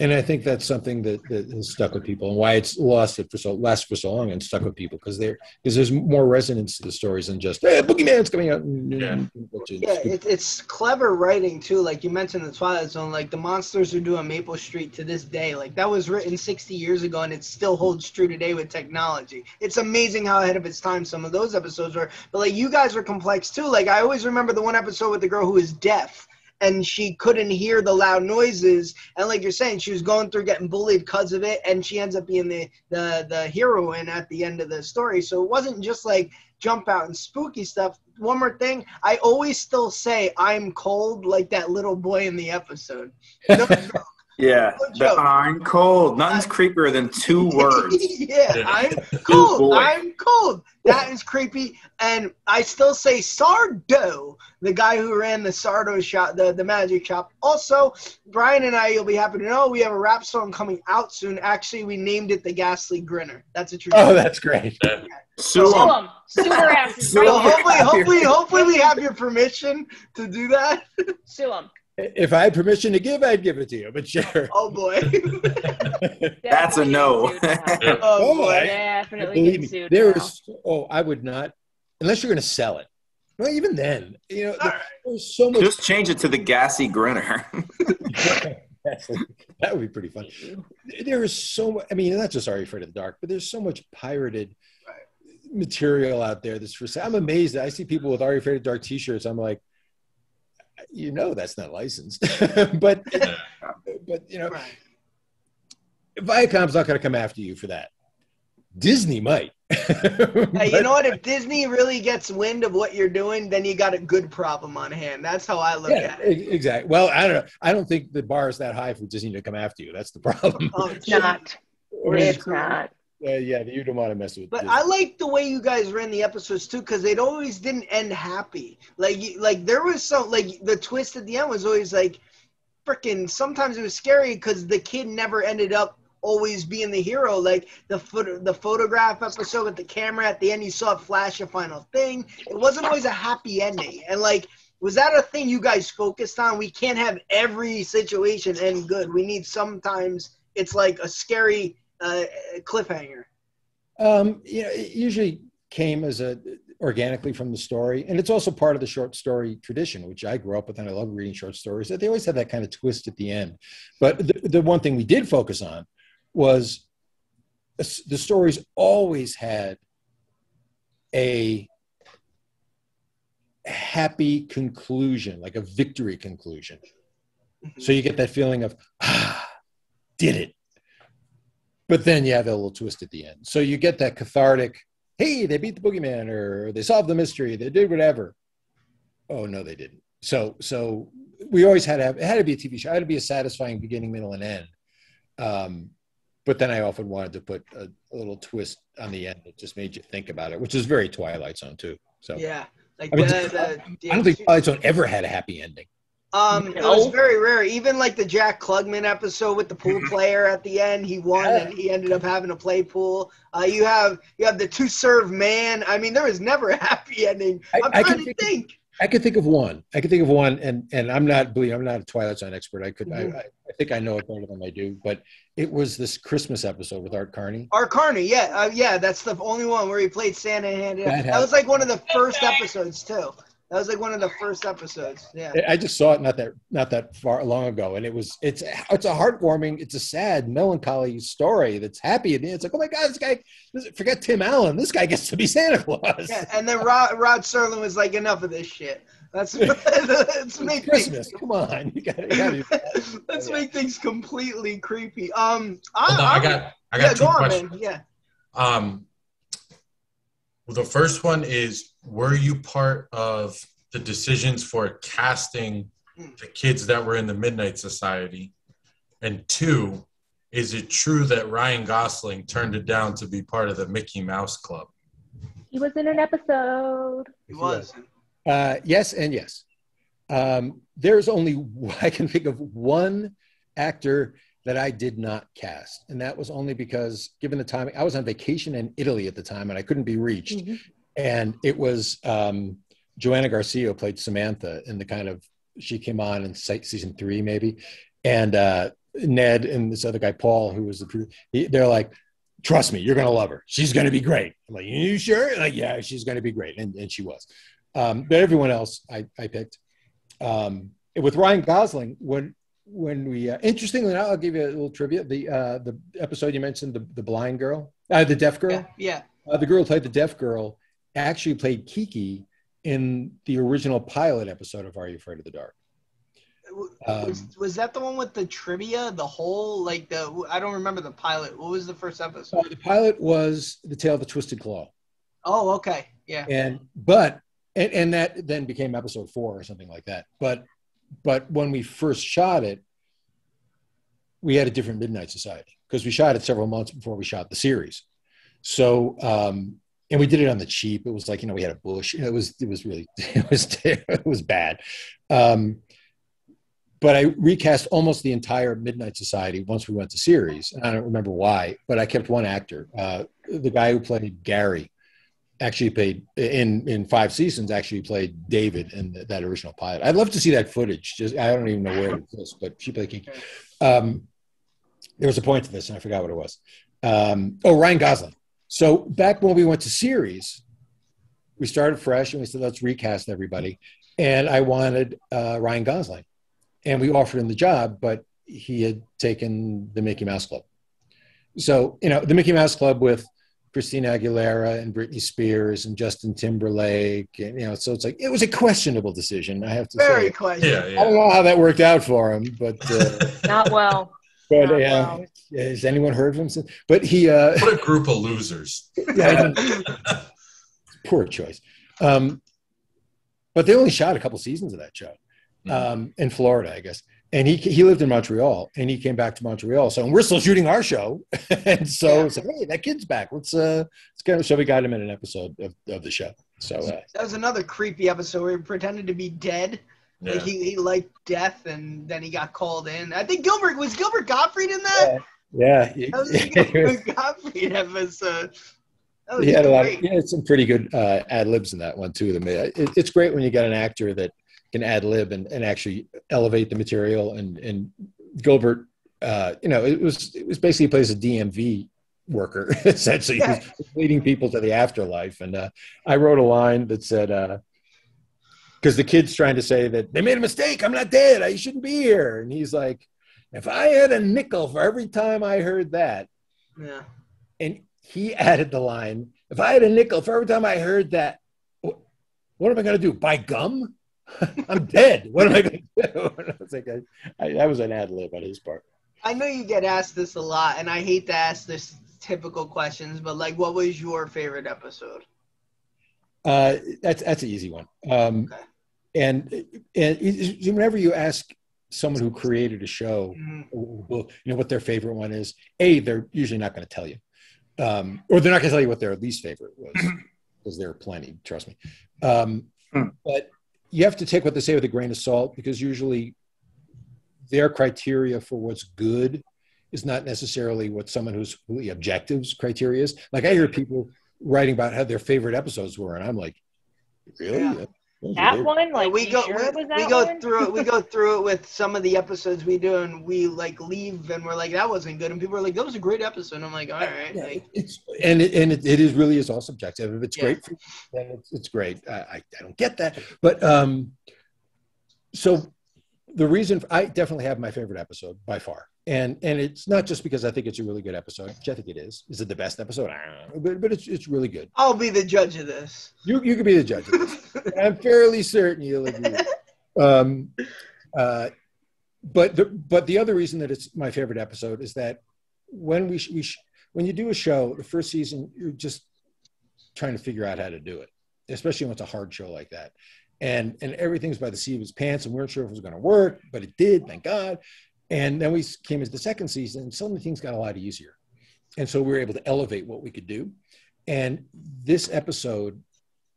And I think that's something that, that has stuck with people and why it's lost it for so last for so long and stuck with people, because there because there's more resonance to the stories than just, hey, Boogeyman's coming out. Yeah, yeah it, it's clever writing too. Like you mentioned the Twilight Zone, like the monsters who do on Maple Street to this day, like that was written sixty years ago and it still holds true today with technology. It's amazing how ahead of its time some of those episodes were. But like you guys are complex too. Like I always remember the one episode with the girl who is deaf. And she couldn't hear the loud noises. And like you're saying, she was going through getting bullied because of it. And she ends up being the, the, the heroine at the end of the story. So it wasn't just like jump out and spooky stuff. One more thing. I always still say I'm cold like that little boy in the episode. No joke. Yeah, no the I'm cold. Nothing's creepier than two words. Yeah, I'm cold. I'm cold. That is creepy. And I still say Sardo, the guy who ran the Sardo shop, the, the magic shop. Also, Brian and I, you'll be happy to know, we have a rap song coming out soon. Actually, we named it The Ghastly Grinner. That's a true. Oh, name. That's great. Yeah. Sue him. Sue her ass. So hopefully, hopefully, hopefully we have your permission to do that. Sue him. If I had permission to give, I'd give it to you, but sure. Oh, boy. That's a no. Oh, oh, boy. Definitely get sued there now. Is, oh, I would not, unless you're going to sell it. Well, even then, you know, the, right. There's so much. Just change it to The Ghastly Grinner. That would be pretty fun. There is so much, I mean, not just Are You Afraid of the Dark, but there's so much pirated material out there that's for sale. I'm amazed. I see people with Are You Afraid of the Dark t-shirts. I'm like, you know that's not licensed, but but you know, right. Viacom's not going to come after you for that. Disney might. Hey, you know what? If Disney really gets wind of what you're doing, then you got a good problem on hand. That's how I look yeah, at it. Exactly. Well, I don't know. I don't think the bar is that high for Disney to come after you. That's the problem. Oh, it's not. It's not. Uh, yeah, you don't want to mess with. But Disney. I like the way you guys ran the episodes too, because they always didn't end happy. Like, like there was so like the twist at the end was always like, freaking. Sometimes it was scary because the kid never ended up always being the hero. Like the foot, the photograph episode with the camera at the end, you saw it flash a final thing. It wasn't always a happy ending, and like. Was that a thing you guys focused on? We can't have every situation end good. We need sometimes it's like a scary. Uh, cliffhanger. Um, you know, it usually came as a organically from the story, and it's also part of the short story tradition, which I grew up with, and I love reading short stories. That they always have that kind of twist at the end. But the, the one thing we did focus on was the stories always had a happy conclusion, like a victory conclusion. Mm-hmm. So you get that feeling of ah, did it. But then you have a little twist at the end. So you get that cathartic, hey, they beat the boogeyman, or they solved the mystery, they did whatever. Oh, no, they didn't. So so we always had to have, it had to be a T V show. It had to be a satisfying beginning, middle, and end. Um, but then I often wanted to put a, a little twist on the end that just made you think about it, which is very Twilight Zone, too. So yeah. Like I, mean, the, the, the, I don't think Twilight Zone ever had a happy ending. Um, no. It was very rare. Even like the Jack Klugman episode with the pool player at the end, he won yeah. and he ended up having to play pool. Uh, you have you have the two serve man. I mean, there was never a happy ending. I'm I, trying I to think. I could think of one. I could think of one, and and I'm not, believe I'm not a Twilight Zone expert. I could, mm-hmm. I, I think I know it better than I do. But it was this Christmas episode with Art Carney. Art Carney, yeah, uh, yeah, that's the only one where he played Santa hand. That, that was like one of the first episodes too. That was like one of the first episodes. Yeah, I just saw it not that not that far long ago, and it was it's it's a heartwarming, it's a sad, melancholy story that's happy, and it's like, oh my God, this guy, this, forget Tim Allen, this guy gets to be Santa Claus. Yeah, and then Rod Rod Serling was like, enough of this shit. Let's let's make Christmas. Things, come on, you gotta, you gotta be, let's yeah. make things completely creepy. Um, I, Hold on, I, I got I got yeah, two go questions. On, yeah. Um. Well, the first one is, were you part of the decisions for casting the kids that were in the Midnight Society? And two, is it true that Ryan Gosling turned it down to be part of the Mickey Mouse Club? He was in an episode. He was. Uh, yes and yes. Um, there's only, I can think of one actor that I did not cast. And that was only because, given the time, I was on vacation in Italy at the time and I couldn't be reached. Mm-hmm. And it was, um, Joanna Garcia played Samantha in the kind of, she came on in season three maybe. And uh, Ned and this other guy, Paul, who was the producer, they're like, trust me, you're gonna love her. She's gonna be great. I'm like, you sure? Like, yeah, she's gonna be great. And, and she was. Um, but everyone else I, I picked. Um, with Ryan Gosling, when, When we uh, interestingly enough, I'll give you a little trivia. The uh, the episode you mentioned, the the blind girl, uh, the deaf girl, yeah, yeah. Uh, the girl who played the deaf girl actually played Kiki in the original pilot episode of Are You Afraid of the Dark? Um, was, was that the one with the trivia? The whole like the I don't remember the pilot. What was the first episode? Uh, the pilot was The Tale of the Twisted Claw. Oh, okay, yeah. And but and, and that then became episode four or something like that, but. But when we first shot it, we had a different Midnight Society because we shot it several months before we shot the series. So, um, and we did it on the cheap. It was like, you know, we had a bush. It was, it was really, it was, it was bad. Um, but I recast almost the entire Midnight Society once we went to series. And I don't remember why, but I kept one actor. Uh, the guy who played Gary actually played in in five seasons. Actually played David in the, that original pilot. I'd love to see that footage. Just I don't even know where it is, but she played Kiki. Um, there was a point to this, and I forgot what it was. Um, oh, Ryan Gosling. So back when we went to series, we started fresh, and we said let's recast everybody. And I wanted uh, Ryan Gosling, and we offered him the job, but he had taken the Mickey Mouse Club. So you know the Mickey Mouse Club with Christina Aguilera and Britney Spears and Justin Timberlake, and, you know, so it's like, it was a questionable decision, I have to say. Very questionable. Yeah, yeah. I don't know how that worked out for him, but. Uh, Not well. But Not uh, well. Has anyone heard of him since? But he. Uh, what a group of losers. Yeah, poor choice. Um, but they only shot a couple seasons of that show um, mm. in Florida, I guess. And he he lived in Montreal, and he came back to Montreal. So and we're still shooting our show, and so yeah. it's like, hey, that kid's back. Let's uh, let's go. So we got him in an episode of, of the show. So uh, that was another creepy episode where he pretended to be dead. Yeah. Like he he liked death, and then he got called in. I think Gilbert was Gilbert Gottfried in that. Yeah, yeah. That was a Gilbert Gottfried episode. That was he had great. a lot. Of, he had some pretty good uh, ad libs in that one too. It, it's great when you get an actor that can ad lib and, and actually elevate the material. And, and Gilbert, uh, you know, it was it was basically plays a D M V worker essentially, yeah. leading people to the afterlife. And uh, I wrote a line that said, because uh, the kid's trying to say that they made a mistake. I'm not dead. I shouldn't be here. And he's like, if I had a nickel for every time I heard that, yeah. And he added the line, if I had a nickel for every time I heard that, what am I going to do? Buy gum? I'm dead. What am I going to do? And I was like, I, I, that was an ad lib on his part. I know you get asked this a lot, and I hate to ask this typical questions, but like, what was your favorite episode? Uh, that's that's an easy one. Um, okay. And and whenever you ask someone who created a show, mm-hmm. you know what their favorite one is. A, they're usually not going to tell you, um, or they're not going to tell you what their least favorite was, because there are plenty. Trust me. Um, mm. But you have to take what they say with a grain of salt, because usually their criteria for what's good is not necessarily what someone who's really objectives criteria is. Like I hear people writing about how their favorite episodes were, and I'm like, really? Yeah. that one? Like, we go, sure we, it was that we go one? through it. We go through it with some of the episodes we do, and we like leave, and we're like, that wasn't good, and people are like, that was a great episode. And I'm like, all right. Yeah, like, it's and it, and it, it is really is all subjective. If it's yeah. great, for you, then it's, it's great. I, I I don't get that, but um, so the reason for, I definitely have my favorite episode by far. And and it's not just because I think it's a really good episode, which I think it is. Is it the best episode? I don't know, but, but it's it's really good. I'll be the judge of this. You you can be the judge of this. I'm fairly certain you'll agree. Um, uh, but the but the other reason that it's my favorite episode is that when we sh we sh when you do a show, the first season you're just trying to figure out how to do it, especially when it's a hard show like that. And and everything's by the seat of his pants, and we weren't sure if it was going to work, but it did. Thank God. And then we came into the second season, and suddenly things got a lot easier. And so we were able to elevate what we could do. And this episode,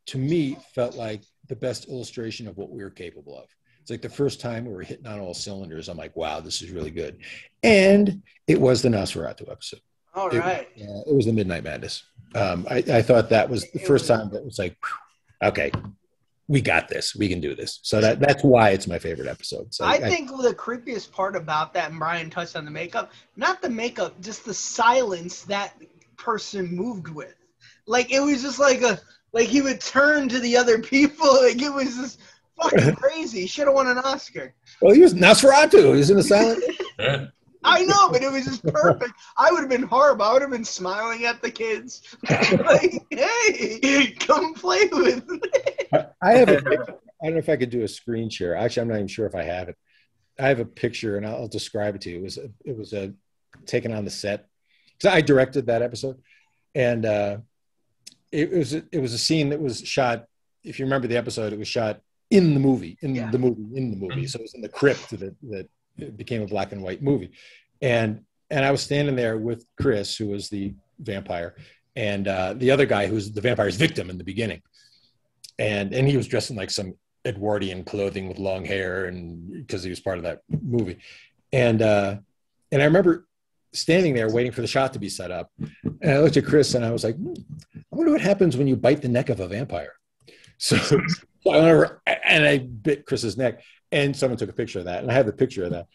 to me, felt like the best illustration of what we were capable of. It's like the first time we were hitting on all cylinders. I'm like, wow, this is really good. And it was the Nosferatu episode. All right. It, uh, it was the Midnight Madness. Um, I, I thought that was the first time that was like, whew, okay. We got this. We can do this. So that, that's why it's my favorite episode. So I, I think the creepiest part about that, and Brian touched on the makeup, not the makeup, just the silence that person moved with. Like, it was just like a, like he would turn to the other people. Like, it was just fucking crazy. Should have won an Oscar. Well, he was Nosferatu. He was in the silence. I know, but it was just perfect. I would have been horrible. I would have been smiling at the kids. Like, hey, come play with me. I have a picture. I don't know if I could do a screen share. Actually, I'm not even sure if I have it. I have a picture, and I'll describe it to you. It was a, it was a taken on the set. So I directed that episode, and uh, it was a, it was a scene that was shot. If you remember the episode, it was shot in the movie, in yeah. the movie, in the movie. So it was in the crypt that that it became a black and white movie, and and I was standing there with Chris, who was the vampire, and uh, the other guy who was the vampire's victim in the beginning. And, and he was dressed in like some Edwardian clothing with long hair, and because he was part of that movie. And, uh, and I remember standing there waiting for the shot to be set up. And I looked at Chris and I was like, hmm, I wonder what happens when you bite the neck of a vampire. So, so I went over and I bit Chris's neck, and someone took a picture of that. And I have a picture of that.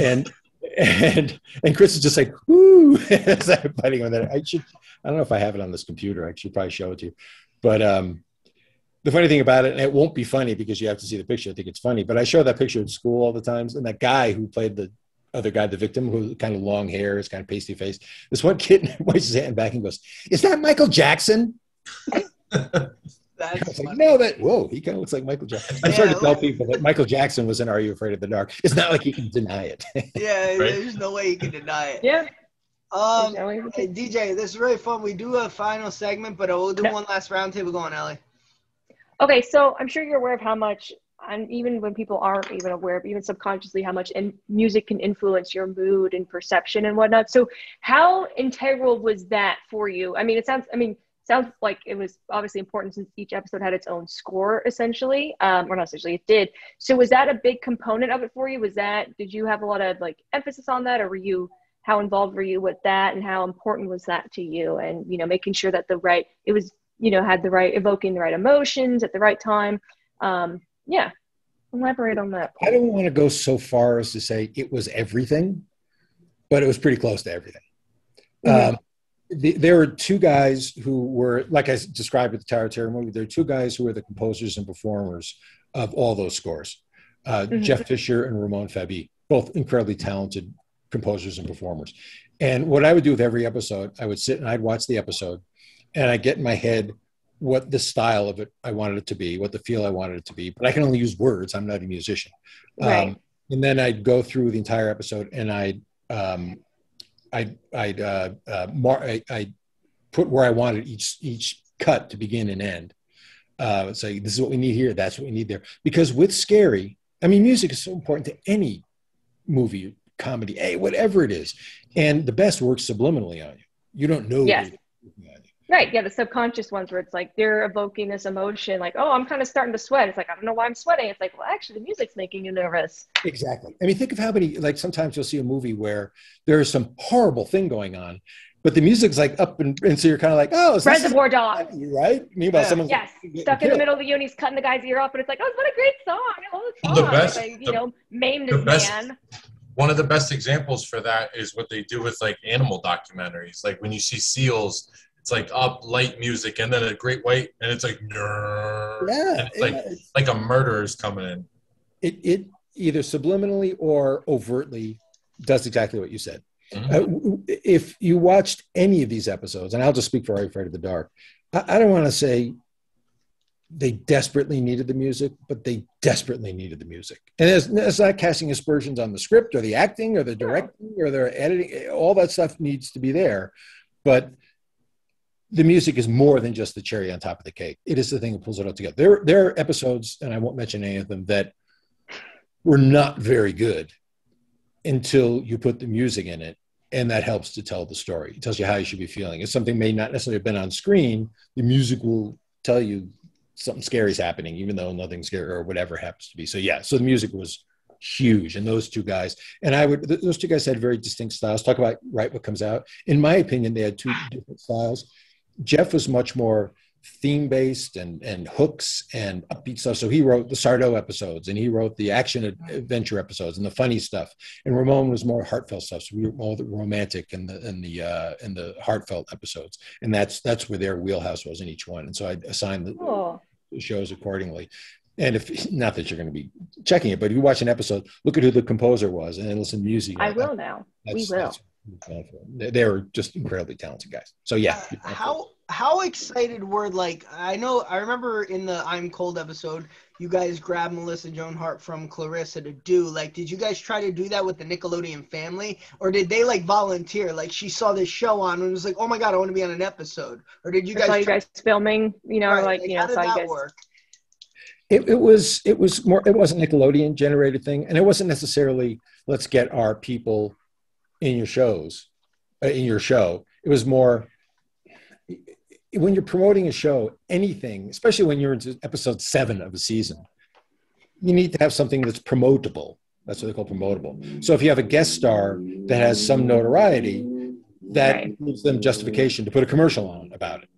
And, and, and Chris is just like, woo, as I'm biting on that. I should, I don't know if I have it on this computer. I should probably show it to you. But, um, the funny thing about it, and it won't be funny because you have to see the picture. I think it's funny, but I show that picture in school all the times. And that guy who played the other guy, the victim, who kind of long hair, is kind of pasty faced. This one kid waves his hand back and goes, "Is that Michael Jackson?" That's like, no, that whoa, he kind of looks like Michael Jackson. I'm yeah, trying to tell people that Michael Jackson was in Are You Afraid of the Dark? It's not like he can deny it. Yeah, right? There's no way he can deny it. Yeah. Um, okay, D J, this is really fun. We do a final segment, but we'll do no. one last roundtable. Go on, Ellie. Okay, so I'm sure you're aware of how much, and even when people aren't even aware of, even subconsciously, how much in music can influence your mood and perception and whatnot. So how integral was that for you? I mean, it sounds, I mean, sounds like it was obviously important since each episode had its own score, essentially, um, or not essentially, it did. So was that a big component of it for you? Was that, did you have a lot of like emphasis on that, or were you, how involved were you with that, and how important was that to you? And, you know, making sure that the right, it was, you know, had the right, evoking the right emotions at the right time. Um, yeah, elaborate on that. I don't want to go so far as to say it was everything, but it was pretty close to everything. Mm-hmm. um, the, there were two guys who were, like I described with the Tower of Terror movie, there are two guys who are the composers and performers of all those scores. Uh, mm-hmm. Jeff Fisher and Ramon Fabi, both incredibly talented composers and performers. And what I would do with every episode, I would sit and I'd watch the episode, and I get in my head what the style of it I wanted it to be, what the feel I wanted it to be, but I can only use words. I'm not a musician. Right. Um, and then I'd go through the entire episode, and I'd, um, I'd, I'd, uh, uh, mar I, I'd put where I wanted each, each cut to begin and end. Uh, say, this is what we need here. That's what we need there. Because with scary, I mean, music is so important to any movie, comedy, hey, whatever it is. And the best works subliminally on you. You don't know. Yes. Right, yeah, the subconscious ones where it's like they're evoking this emotion, like, oh, I'm kind of starting to sweat. It's like, I don't know why I'm sweating. It's like, well, actually, the music's making you nervous. Exactly. I mean, think of how many, like sometimes you'll see a movie where there is some horrible thing going on, But the music's like up, and, and so you're kind of like, oh, it's Reservoir Dogs, right? Meanwhile, yeah. someone's yes, like, stuck in killed. the middle of the unit, he's cutting the guy's ear off, and it's like, oh, what a great song! I love the song. The best, like, you the, know, maimed his best, man. One of the best examples for that is what they do with like animal documentaries. Like when you see seals, it's like up light music, and then a great white, and it's like, yeah, and it's like it, like a murderer is coming in. It it either subliminally or overtly does exactly what you said. Mm-hmm. Uh, if you watched any of these episodes, and I'll just speak for Are You Afraid of the Dark, I, I don't want to say they desperately needed the music, but they desperately needed the music. And it's, it's not casting aspersions on the script or the acting or the directing or their editing. All that stuff needs to be there. But the music is more than just the cherry on top of the cake. It is the thing that pulls it all together. There, there are episodes, and I won't mention any of them, that were not very good until you put the music in it, and that helps to tell the story. It tells you how you should be feeling. If something may not necessarily have been on screen, the music will tell you something scary is happening, even though nothing's scary or whatever happens to be. So yeah, so the music was huge. And those two guys, and I would, those two guys had very distinct styles. Talk about write what comes out. In my opinion, they had two different styles. Jeff was much more theme-based and, and hooks and upbeat stuff. So he wrote the Sardo episodes, and he wrote the action ad adventure episodes and the funny stuff. And Ramon was more heartfelt stuff. So we were all the romantic and the and the uh, and the heartfelt episodes. And that's that's where their wheelhouse was in each one. And so I assigned the cool. shows accordingly. And if not that you're going to be checking it, but if you watch an episode, look at who the composer was and listen to music. I will that, now. We will. They were just incredibly talented guys. So yeah. Uh, how how excited were like I know I remember in the I'm Cold episode, you guys grabbed Melissa Joan Hart from Clarissa to do like did you guys try to do that with the Nickelodeon family, or did they like volunteer? Like she saw this show on and was like, oh my god, I want to be on an episode. Or did you guys saw you guys filming? You know, right, like, like you know, how did that guys work? It, it was it was more it wasn't Nickelodeon generated thing, and it wasn't necessarily let's get our people in your shows, uh, in your show. It was more, when you're promoting a show, anything, especially when you're into episode seven of a season, you need to have something that's promotable. That's what they call promotable. So if you have a guest star that has some notoriety, that right. gives them justification to put a commercial on about it.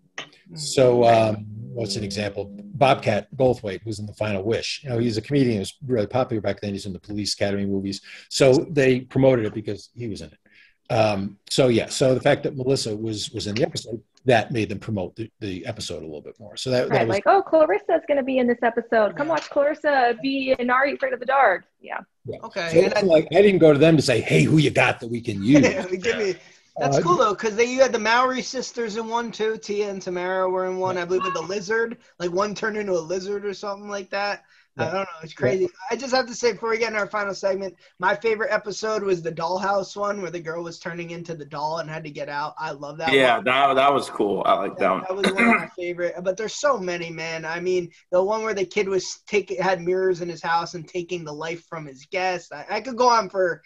So um, what's an example? Bobcat Goldthwait, who's in The Final Wish. You know, he's a comedian who's really popular back then. He's in the Police Academy movies. So they promoted it because he was in it. Um, so yeah, so the fact that Melissa was was in the episode, that made them promote the, the episode a little bit more. So that, right, that was like, oh, Clarissa's going to be in this episode. Come watch Clarissa be in Are You Afraid of the Dark? Yeah. yeah. Okay. So I, like, I didn't go to them to say, hey, who you got that we can use? Give me That's cool though, because you had the Maori sisters in one too. Tia and Tamara were in one, I believe, with the lizard. Like one turned into a lizard or something like that. I don't know. It's crazy. I just have to say before we get in our final segment, my favorite episode was the dollhouse one where the girl was turning into the doll and had to get out. I love that yeah, one. Yeah, that, that was cool. I like that, that one. That was one of my favorite. But there's so many, man. I mean, the one where the kid was taking had mirrors in his house and taking the life from his guests. I, I could go on for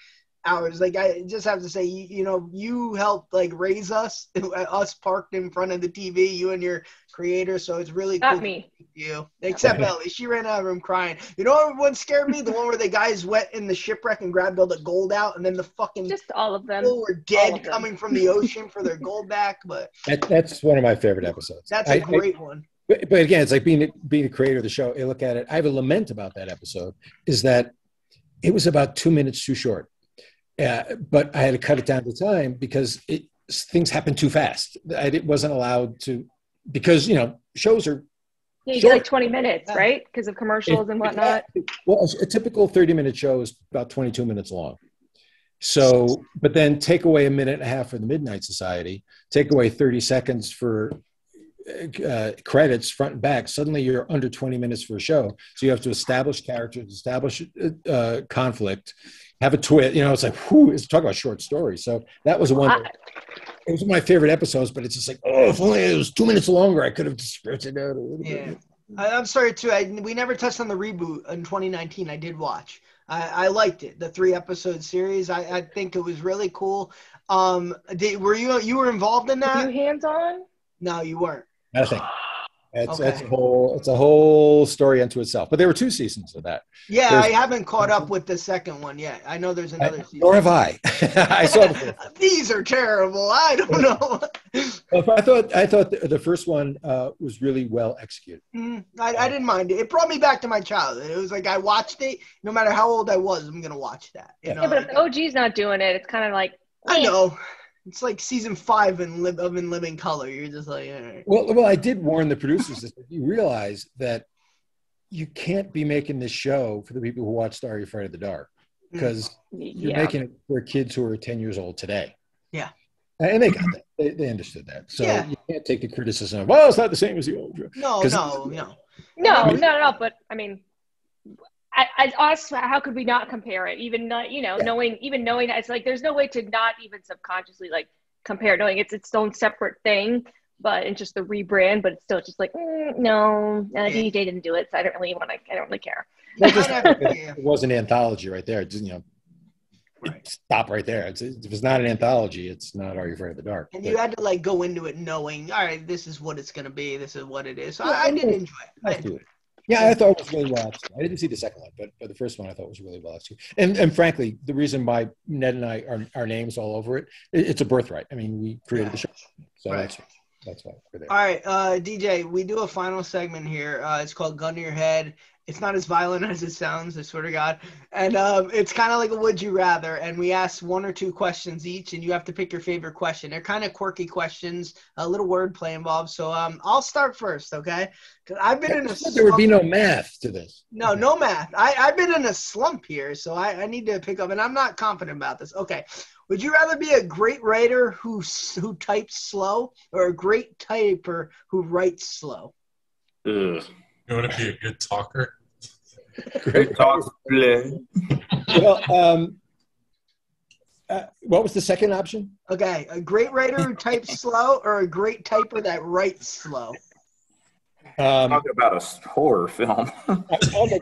hours. Like I just have to say, you, you know, you helped like raise us, us parked in front of the T V, you and your creator. So it's really Not cool. me. You, except Ellie, she ran out of room crying. You know what scared me? The one where the guys went in the shipwreck and grabbed all the gold out, and then the fucking just all of them were dead them. coming from the ocean for their gold back. But that, that's one of my favorite episodes. That's a I, great I, one. But, but again, it's like being being the creator of the show. I look at it. I have a lament about that episode is that it was about two minutes too short. Yeah, but I had to cut it down to time because it, things happen too fast. I it wasn't allowed to, because, you know, shows are Yeah, you short. get like twenty minutes, right? Because of commercials it, and whatnot. It, well, a typical thirty-minute show is about twenty-two minutes long. So, but then take away a minute and a half for the Midnight Society, take away thirty seconds for uh, credits front and back. Suddenly you're under twenty minutes for a show. So you have to establish characters, establish uh, conflict, have a twist, you know, it's like, whoo, it's talk about short stories. So that was one, I, it was one of my favorite episodes, but it's just like, oh, if only it was two minutes longer, I could have just stretched it out a little yeah. bit. I'm sorry too, I, we never touched on the reboot in twenty nineteen, I did watch. I, I liked it, the three episode series. I, I think it was really cool. Um, did, were you, you were involved in that? Were you hands on? No, you weren't. Nothing. It's, okay. it's, a whole, it's a whole story unto itself. But there were two seasons of that. Yeah, there's, I haven't caught up with the second one yet. I know there's another I, season. Nor have I. I saw These are terrible. I don't know. I thought, I thought the, the first one uh, was really well executed. Mm, I, I didn't mind it. It brought me back to my childhood. It was like I watched it. No matter how old I was, I'm going to watch that. You yeah, know? But if the O G's not doing it, it's kind of like, hey. I know. It's like season five in live of In Living Color. You're just like, all right. Well, well, I did warn the producers that you realize that you can't be making this show for the people who watched Are You Afraid of the Dark? Because you're yeah. making it for kids who are ten years old today. Yeah. And they got that. They, they understood that. So yeah. you can't take the criticism of, well, it's not the same as the old show. No, no, no. No, I mean, not at all. But I mean, I, I, us, how could we not compare it? Even not, you know, yeah. knowing, even knowing that it's like, there's no way to not even subconsciously like compare, knowing it's its own separate thing, but it's just the rebrand, but it's still just like, mm, no, uh, D J didn't do it. So I don't really want to, I don't really care. Well, just, it was an anthology right there. It didn't, you know, right. Stop right there. It's, if it's not an anthology, it's not Are You Afraid of the Dark? And but, you had to like go into it knowing, all right, this is what it's going to be. This is what it is. So yeah, I, I did enjoy it. I enjoyed it. Yeah, I thought it was really well executed. I didn't see the second one, but, but the first one I thought was really well executed. And, and frankly, the reason why Ned and I are our names all over it, it, it's a birthright. I mean, we created yeah. the show. So right. that's, that's why we're there. All right, uh, D J, we do a final segment here. Uh, it's called Gun to Your Head. It's not as violent as it sounds, I swear to God. And um, it's kind of like a Would You Rather. And we ask one or two questions each, and you have to pick your favorite question. They're kind of quirky questions, a little wordplay involved. So um, I'll start first, okay? Because I've been I in a slump. There would be no math to this. No, no math. I, I've been in a slump here, so I, I need to pick up. And I'm not confident about this. Okay. Would you rather be a great writer who, who types slow or a great typer who writes slow? Ugh. You want to be a good talker? Great talker. Well, um, uh, what was the second option? Okay, a great writer who types slow or a great typer that writes slow? Um, Talk about a horror film. I,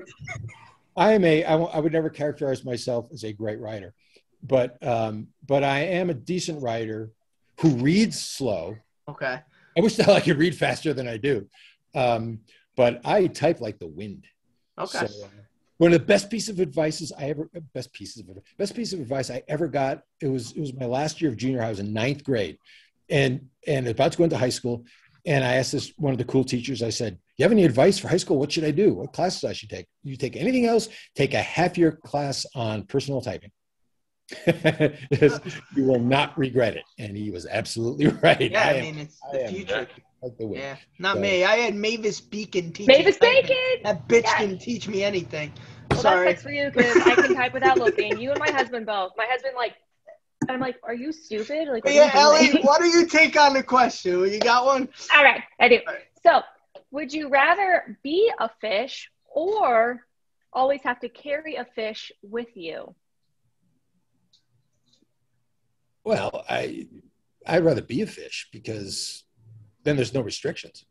I am a, I, I would never characterize myself as a great writer, but, um, but I am a decent writer who reads slow. Okay. I wish that I could read faster than I do. Um, But I type like the wind. Okay. So, uh, one of the best pieces of advice I ever best pieces of best piece of advice I ever got. It was it was my last year of junior high. I was in ninth grade, and and about to go into high school. And I asked this one of the cool teachers. I said, "You have any advice for high school? What should I do? What classes I should take? You take anything else? Take a half year class on personal typing. You will not regret it." And he was absolutely right. Yeah, I, I mean, am, it's I the future. Like the yeah, not so. me. I had Mavis Beacon teach Mavis me. Bacon! That bitch yeah. didn't teach me anything. Well, sorry. That sucks for you because I can type without looking. You and my husband both. My husband, like, I'm like, are you stupid? Like, yeah, Ellie, why do you take on the question? You got one? All right, I do. Right. So, would you rather be a fish or always have to carry a fish with you? Well, I, I'd rather be a fish because then there's no restrictions.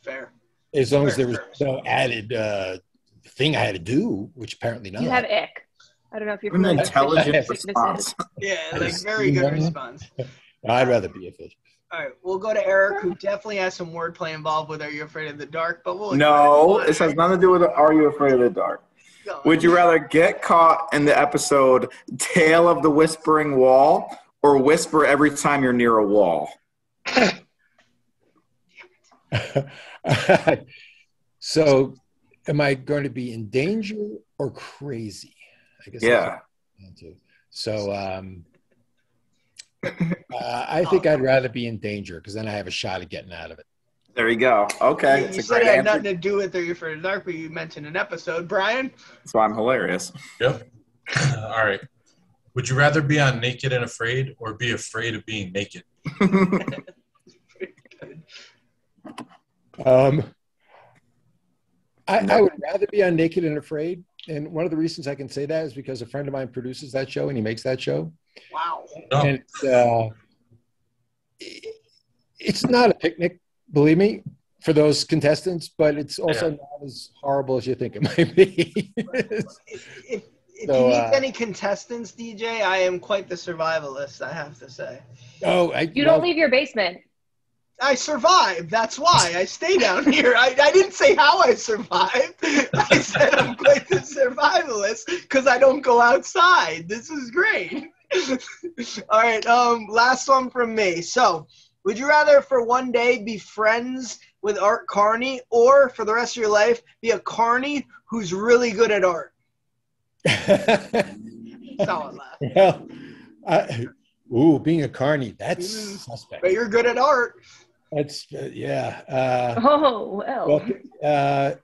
Fair. As long fair, as there was fair. no added uh, thing I had to do, which apparently not. You have ick. I don't know if you're an intelligent response. Yeah, like very good response. I'd rather be a fish. All right, we'll go to Eric, who definitely has some wordplay involved with Are You Afraid of the Dark? But we'll no, it has nothing to do with Are You Afraid of the Dark? No. Would you rather get caught in the episode Tale of the Whispering Wall or whisper every time you're near a wall? So, am I going to be in danger or crazy? I guess. Yeah. So, um, uh, I think I'd rather be in danger because then I have a shot at getting out of it. There you go. Okay. You, you said it had answer. nothing to do with Are You Afraid of the Dark, but you mentioned an episode, Brian. That's why I'm hilarious. Yep. Uh, all right. Would you rather be on Naked and Afraid or be afraid of being naked? Um, I, I would rather be on Naked and Afraid, and one of the reasons I can say that is because a friend of mine produces that show and he makes that show. Wow! No. And uh, it, it's not a picnic, believe me, for those contestants, but it's also yeah. not as horrible as you think it might be. if if, if so, you meet uh, any contestants, D J, I am quite the survivalist, I have to say. Oh, I, you don't well, leave your basement. I survived. That's why I stay down here. I, I didn't say how I survived. I said I'm quite the survivalist because I don't go outside. This is great. All right, um, last one from me. So, would you rather for one day be friends with Art Carney or for the rest of your life be a Carney who's really good at art? Solid laugh. Yeah. I, ooh, being a Carney, that's mm, suspect. But you're good at art. That's, uh, yeah. Uh, oh, well. well uh,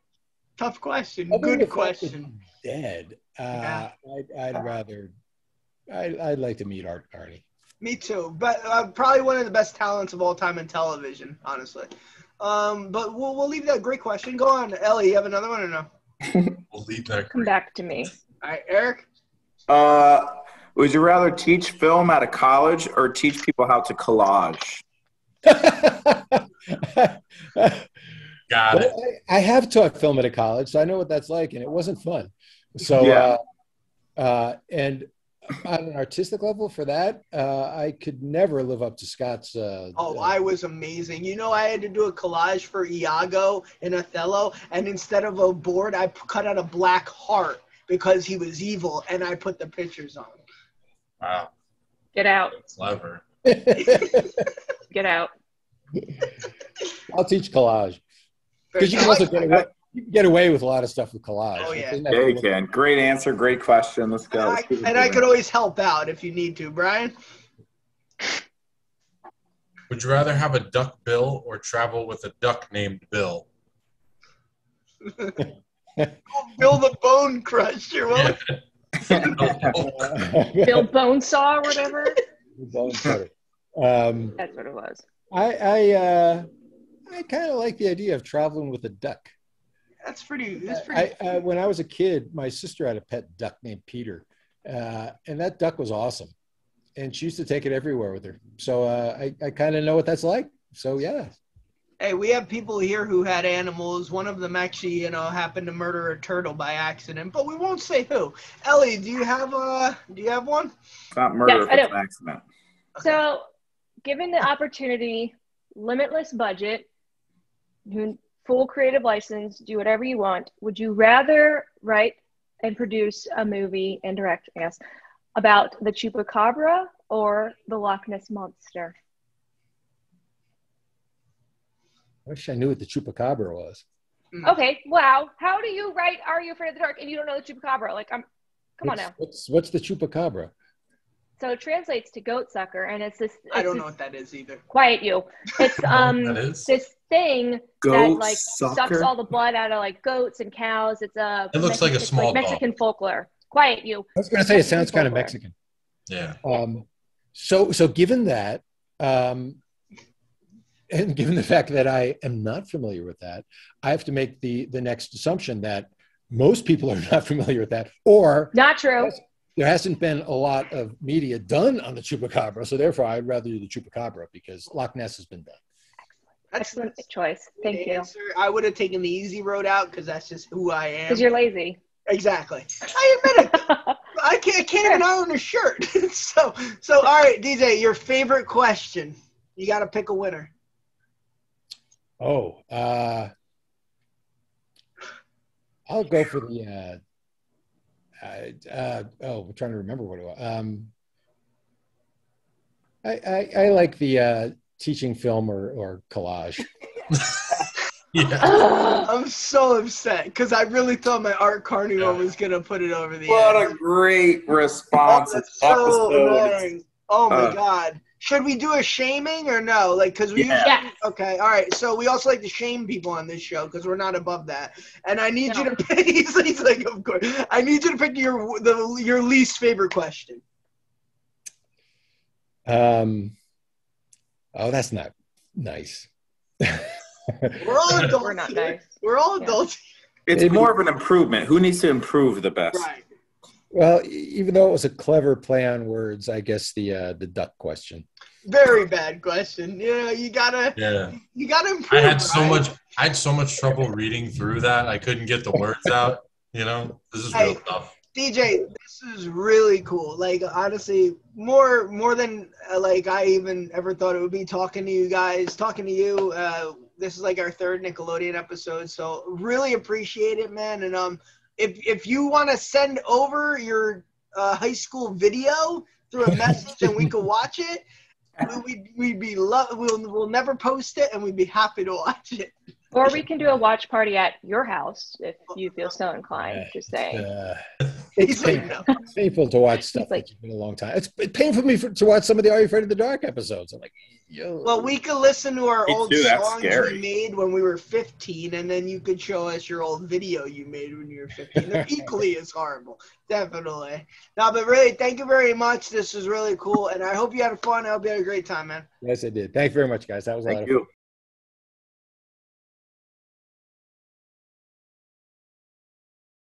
Tough question. Good question. Dead. Uh, yeah. I'd, I'd uh, rather, I, I'd like to meet Art Carney. Me too. But uh, probably one of the best talents of all time in television, honestly. Um, but we'll, we'll leave that great question. Go on, Ellie. You have another one or no? We'll leave that. Come back to me. All right, Eric? Uh, would you rather teach film at a college or teach people how to collage? Got well, it. I, I have taught film at a college, so I know what that's like, and it wasn't fun. So, yeah. uh, uh, and on an artistic level for that, uh, I could never live up to Scott's. Uh, oh, uh, I was amazing. You know, I had to do a collage for Iago and Othello, and instead of a board, I cut out a black heart because he was evil, and I put the pictures on. Wow. Get out. Clever. Get out. I'll teach collage. Because you can also get away, you can get away with a lot of stuff with collage. Oh, yeah. Yeah, you can. Great answer. Great question. Let's go. And, Let's I, and I could always help out if you need to. Brian? Would you rather have a duck bill or travel with a duck named Bill? Bill the Bone Crusher. What? Yeah. Bill Bonesaw or whatever. Um, That's what it was. I I, uh, I kind of like the idea of traveling with a duck. That's pretty. That's pretty. I, I, when I was a kid, my sister had a pet duck named Peter, uh, and that duck was awesome, and she used to take it everywhere with her. So uh, I I kind of know what that's like. So yeah. Hey, we have people here who had animals. One of them actually, you know, happened to murder a turtle by accident, but we won't say who. Ellie, do you have a? Do you have one? It's not murder. Yes, if it's an accident. So, given the opportunity, limitless budget, full creative license, do whatever you want. Would you rather write and produce a movie and direct yes, about the Chupacabra or the Loch Ness Monster? I wish I knew what the Chupacabra was. Okay, wow. How do you write Are You Afraid of the Dark and you don't know the Chupacabra? Like, I'm, come what's, on now. What's, what's the Chupacabra? So it translates to goat sucker, and it's this. It's I don't this, know what that is either. Quiet you. It's um this thing goat that like sucker? sucks all the blood out of like goats and cows. It's a. It looks Mexican, like a small like Mexican dog. folklore. Quiet you. I was gonna say Mexican it sounds folklore. kind of Mexican. Yeah. Um. So so given that, um. And given the fact that I am not familiar with that, I have to make the, the next assumption that most people are not familiar with that, or not true. There hasn't been a lot of media done on the Chupacabra, so therefore I'd rather do the Chupacabra because Loch Ness has been done. Excellent, excellent choice. Thank you. Answer. I would have taken the easy road out because that's just who I am. Because you're lazy. Exactly. I admit it. I can't, can't even own a shirt. so, so all right, D J, your favorite question. You got to pick a winner. Oh, uh, I'll go for the, uh, uh, uh, oh, I'm trying to remember what it was. Um, I, I, I like the uh, teaching film or, or collage. Yeah. I'm so upset because I really thought my Art Carney yeah. one was going to put it over the what end. What a great response. Oh, that's so annoying. Oh, my uh, God. Should we do a shaming or no? Like, cause we yeah. usually, okay, all right. So we also like to shame people on this show because we're not above that. And I need no. you to pick. He's, he's like, of course. I need you to pick your the your least favorite question. Um. Oh, that's not nice. We're all adults. We're not nice. We're all yeah. adults. It's it, more of an improvement. Who needs to improve the best? Right. Well, even though it was a clever play on words, I guess the uh, the duck question. Very bad question. You know, you gotta, yeah. you gotta improve. I had so right? much, I had so much trouble reading through that. I couldn't get the words out. You know, this is real I, tough. D J, this is really cool. Like, honestly, more more than uh, like I even ever thought it would be, talking to you guys, talking to you. Uh, this is like our third Nickelodeon episode, so really appreciate it, man. And um, if if you want to send over your uh, high school video through a message and we could watch it, we'd we'd be love. We'll we'll never post it, and we'd be happy to watch it. Or we can do a watch party at your house if you feel so inclined. Yeah, just saying. Uh, it's, painful, it's painful to watch stuff. It's like, that's been a long time. It's painful for me for, to watch some of the Are You Afraid of the Dark episodes. I'm like, yo. Well, we could listen to our old too, songs we made when we were fifteen, and then you could show us your old video you made when you were fifteen. They're equally as horrible. Definitely. No, but really, thank you very much. This is really cool, and I hope you had fun. I hope you had a great time, man. Yes, I did. Thanks very much, guys. That was a lot of fun. Thank you.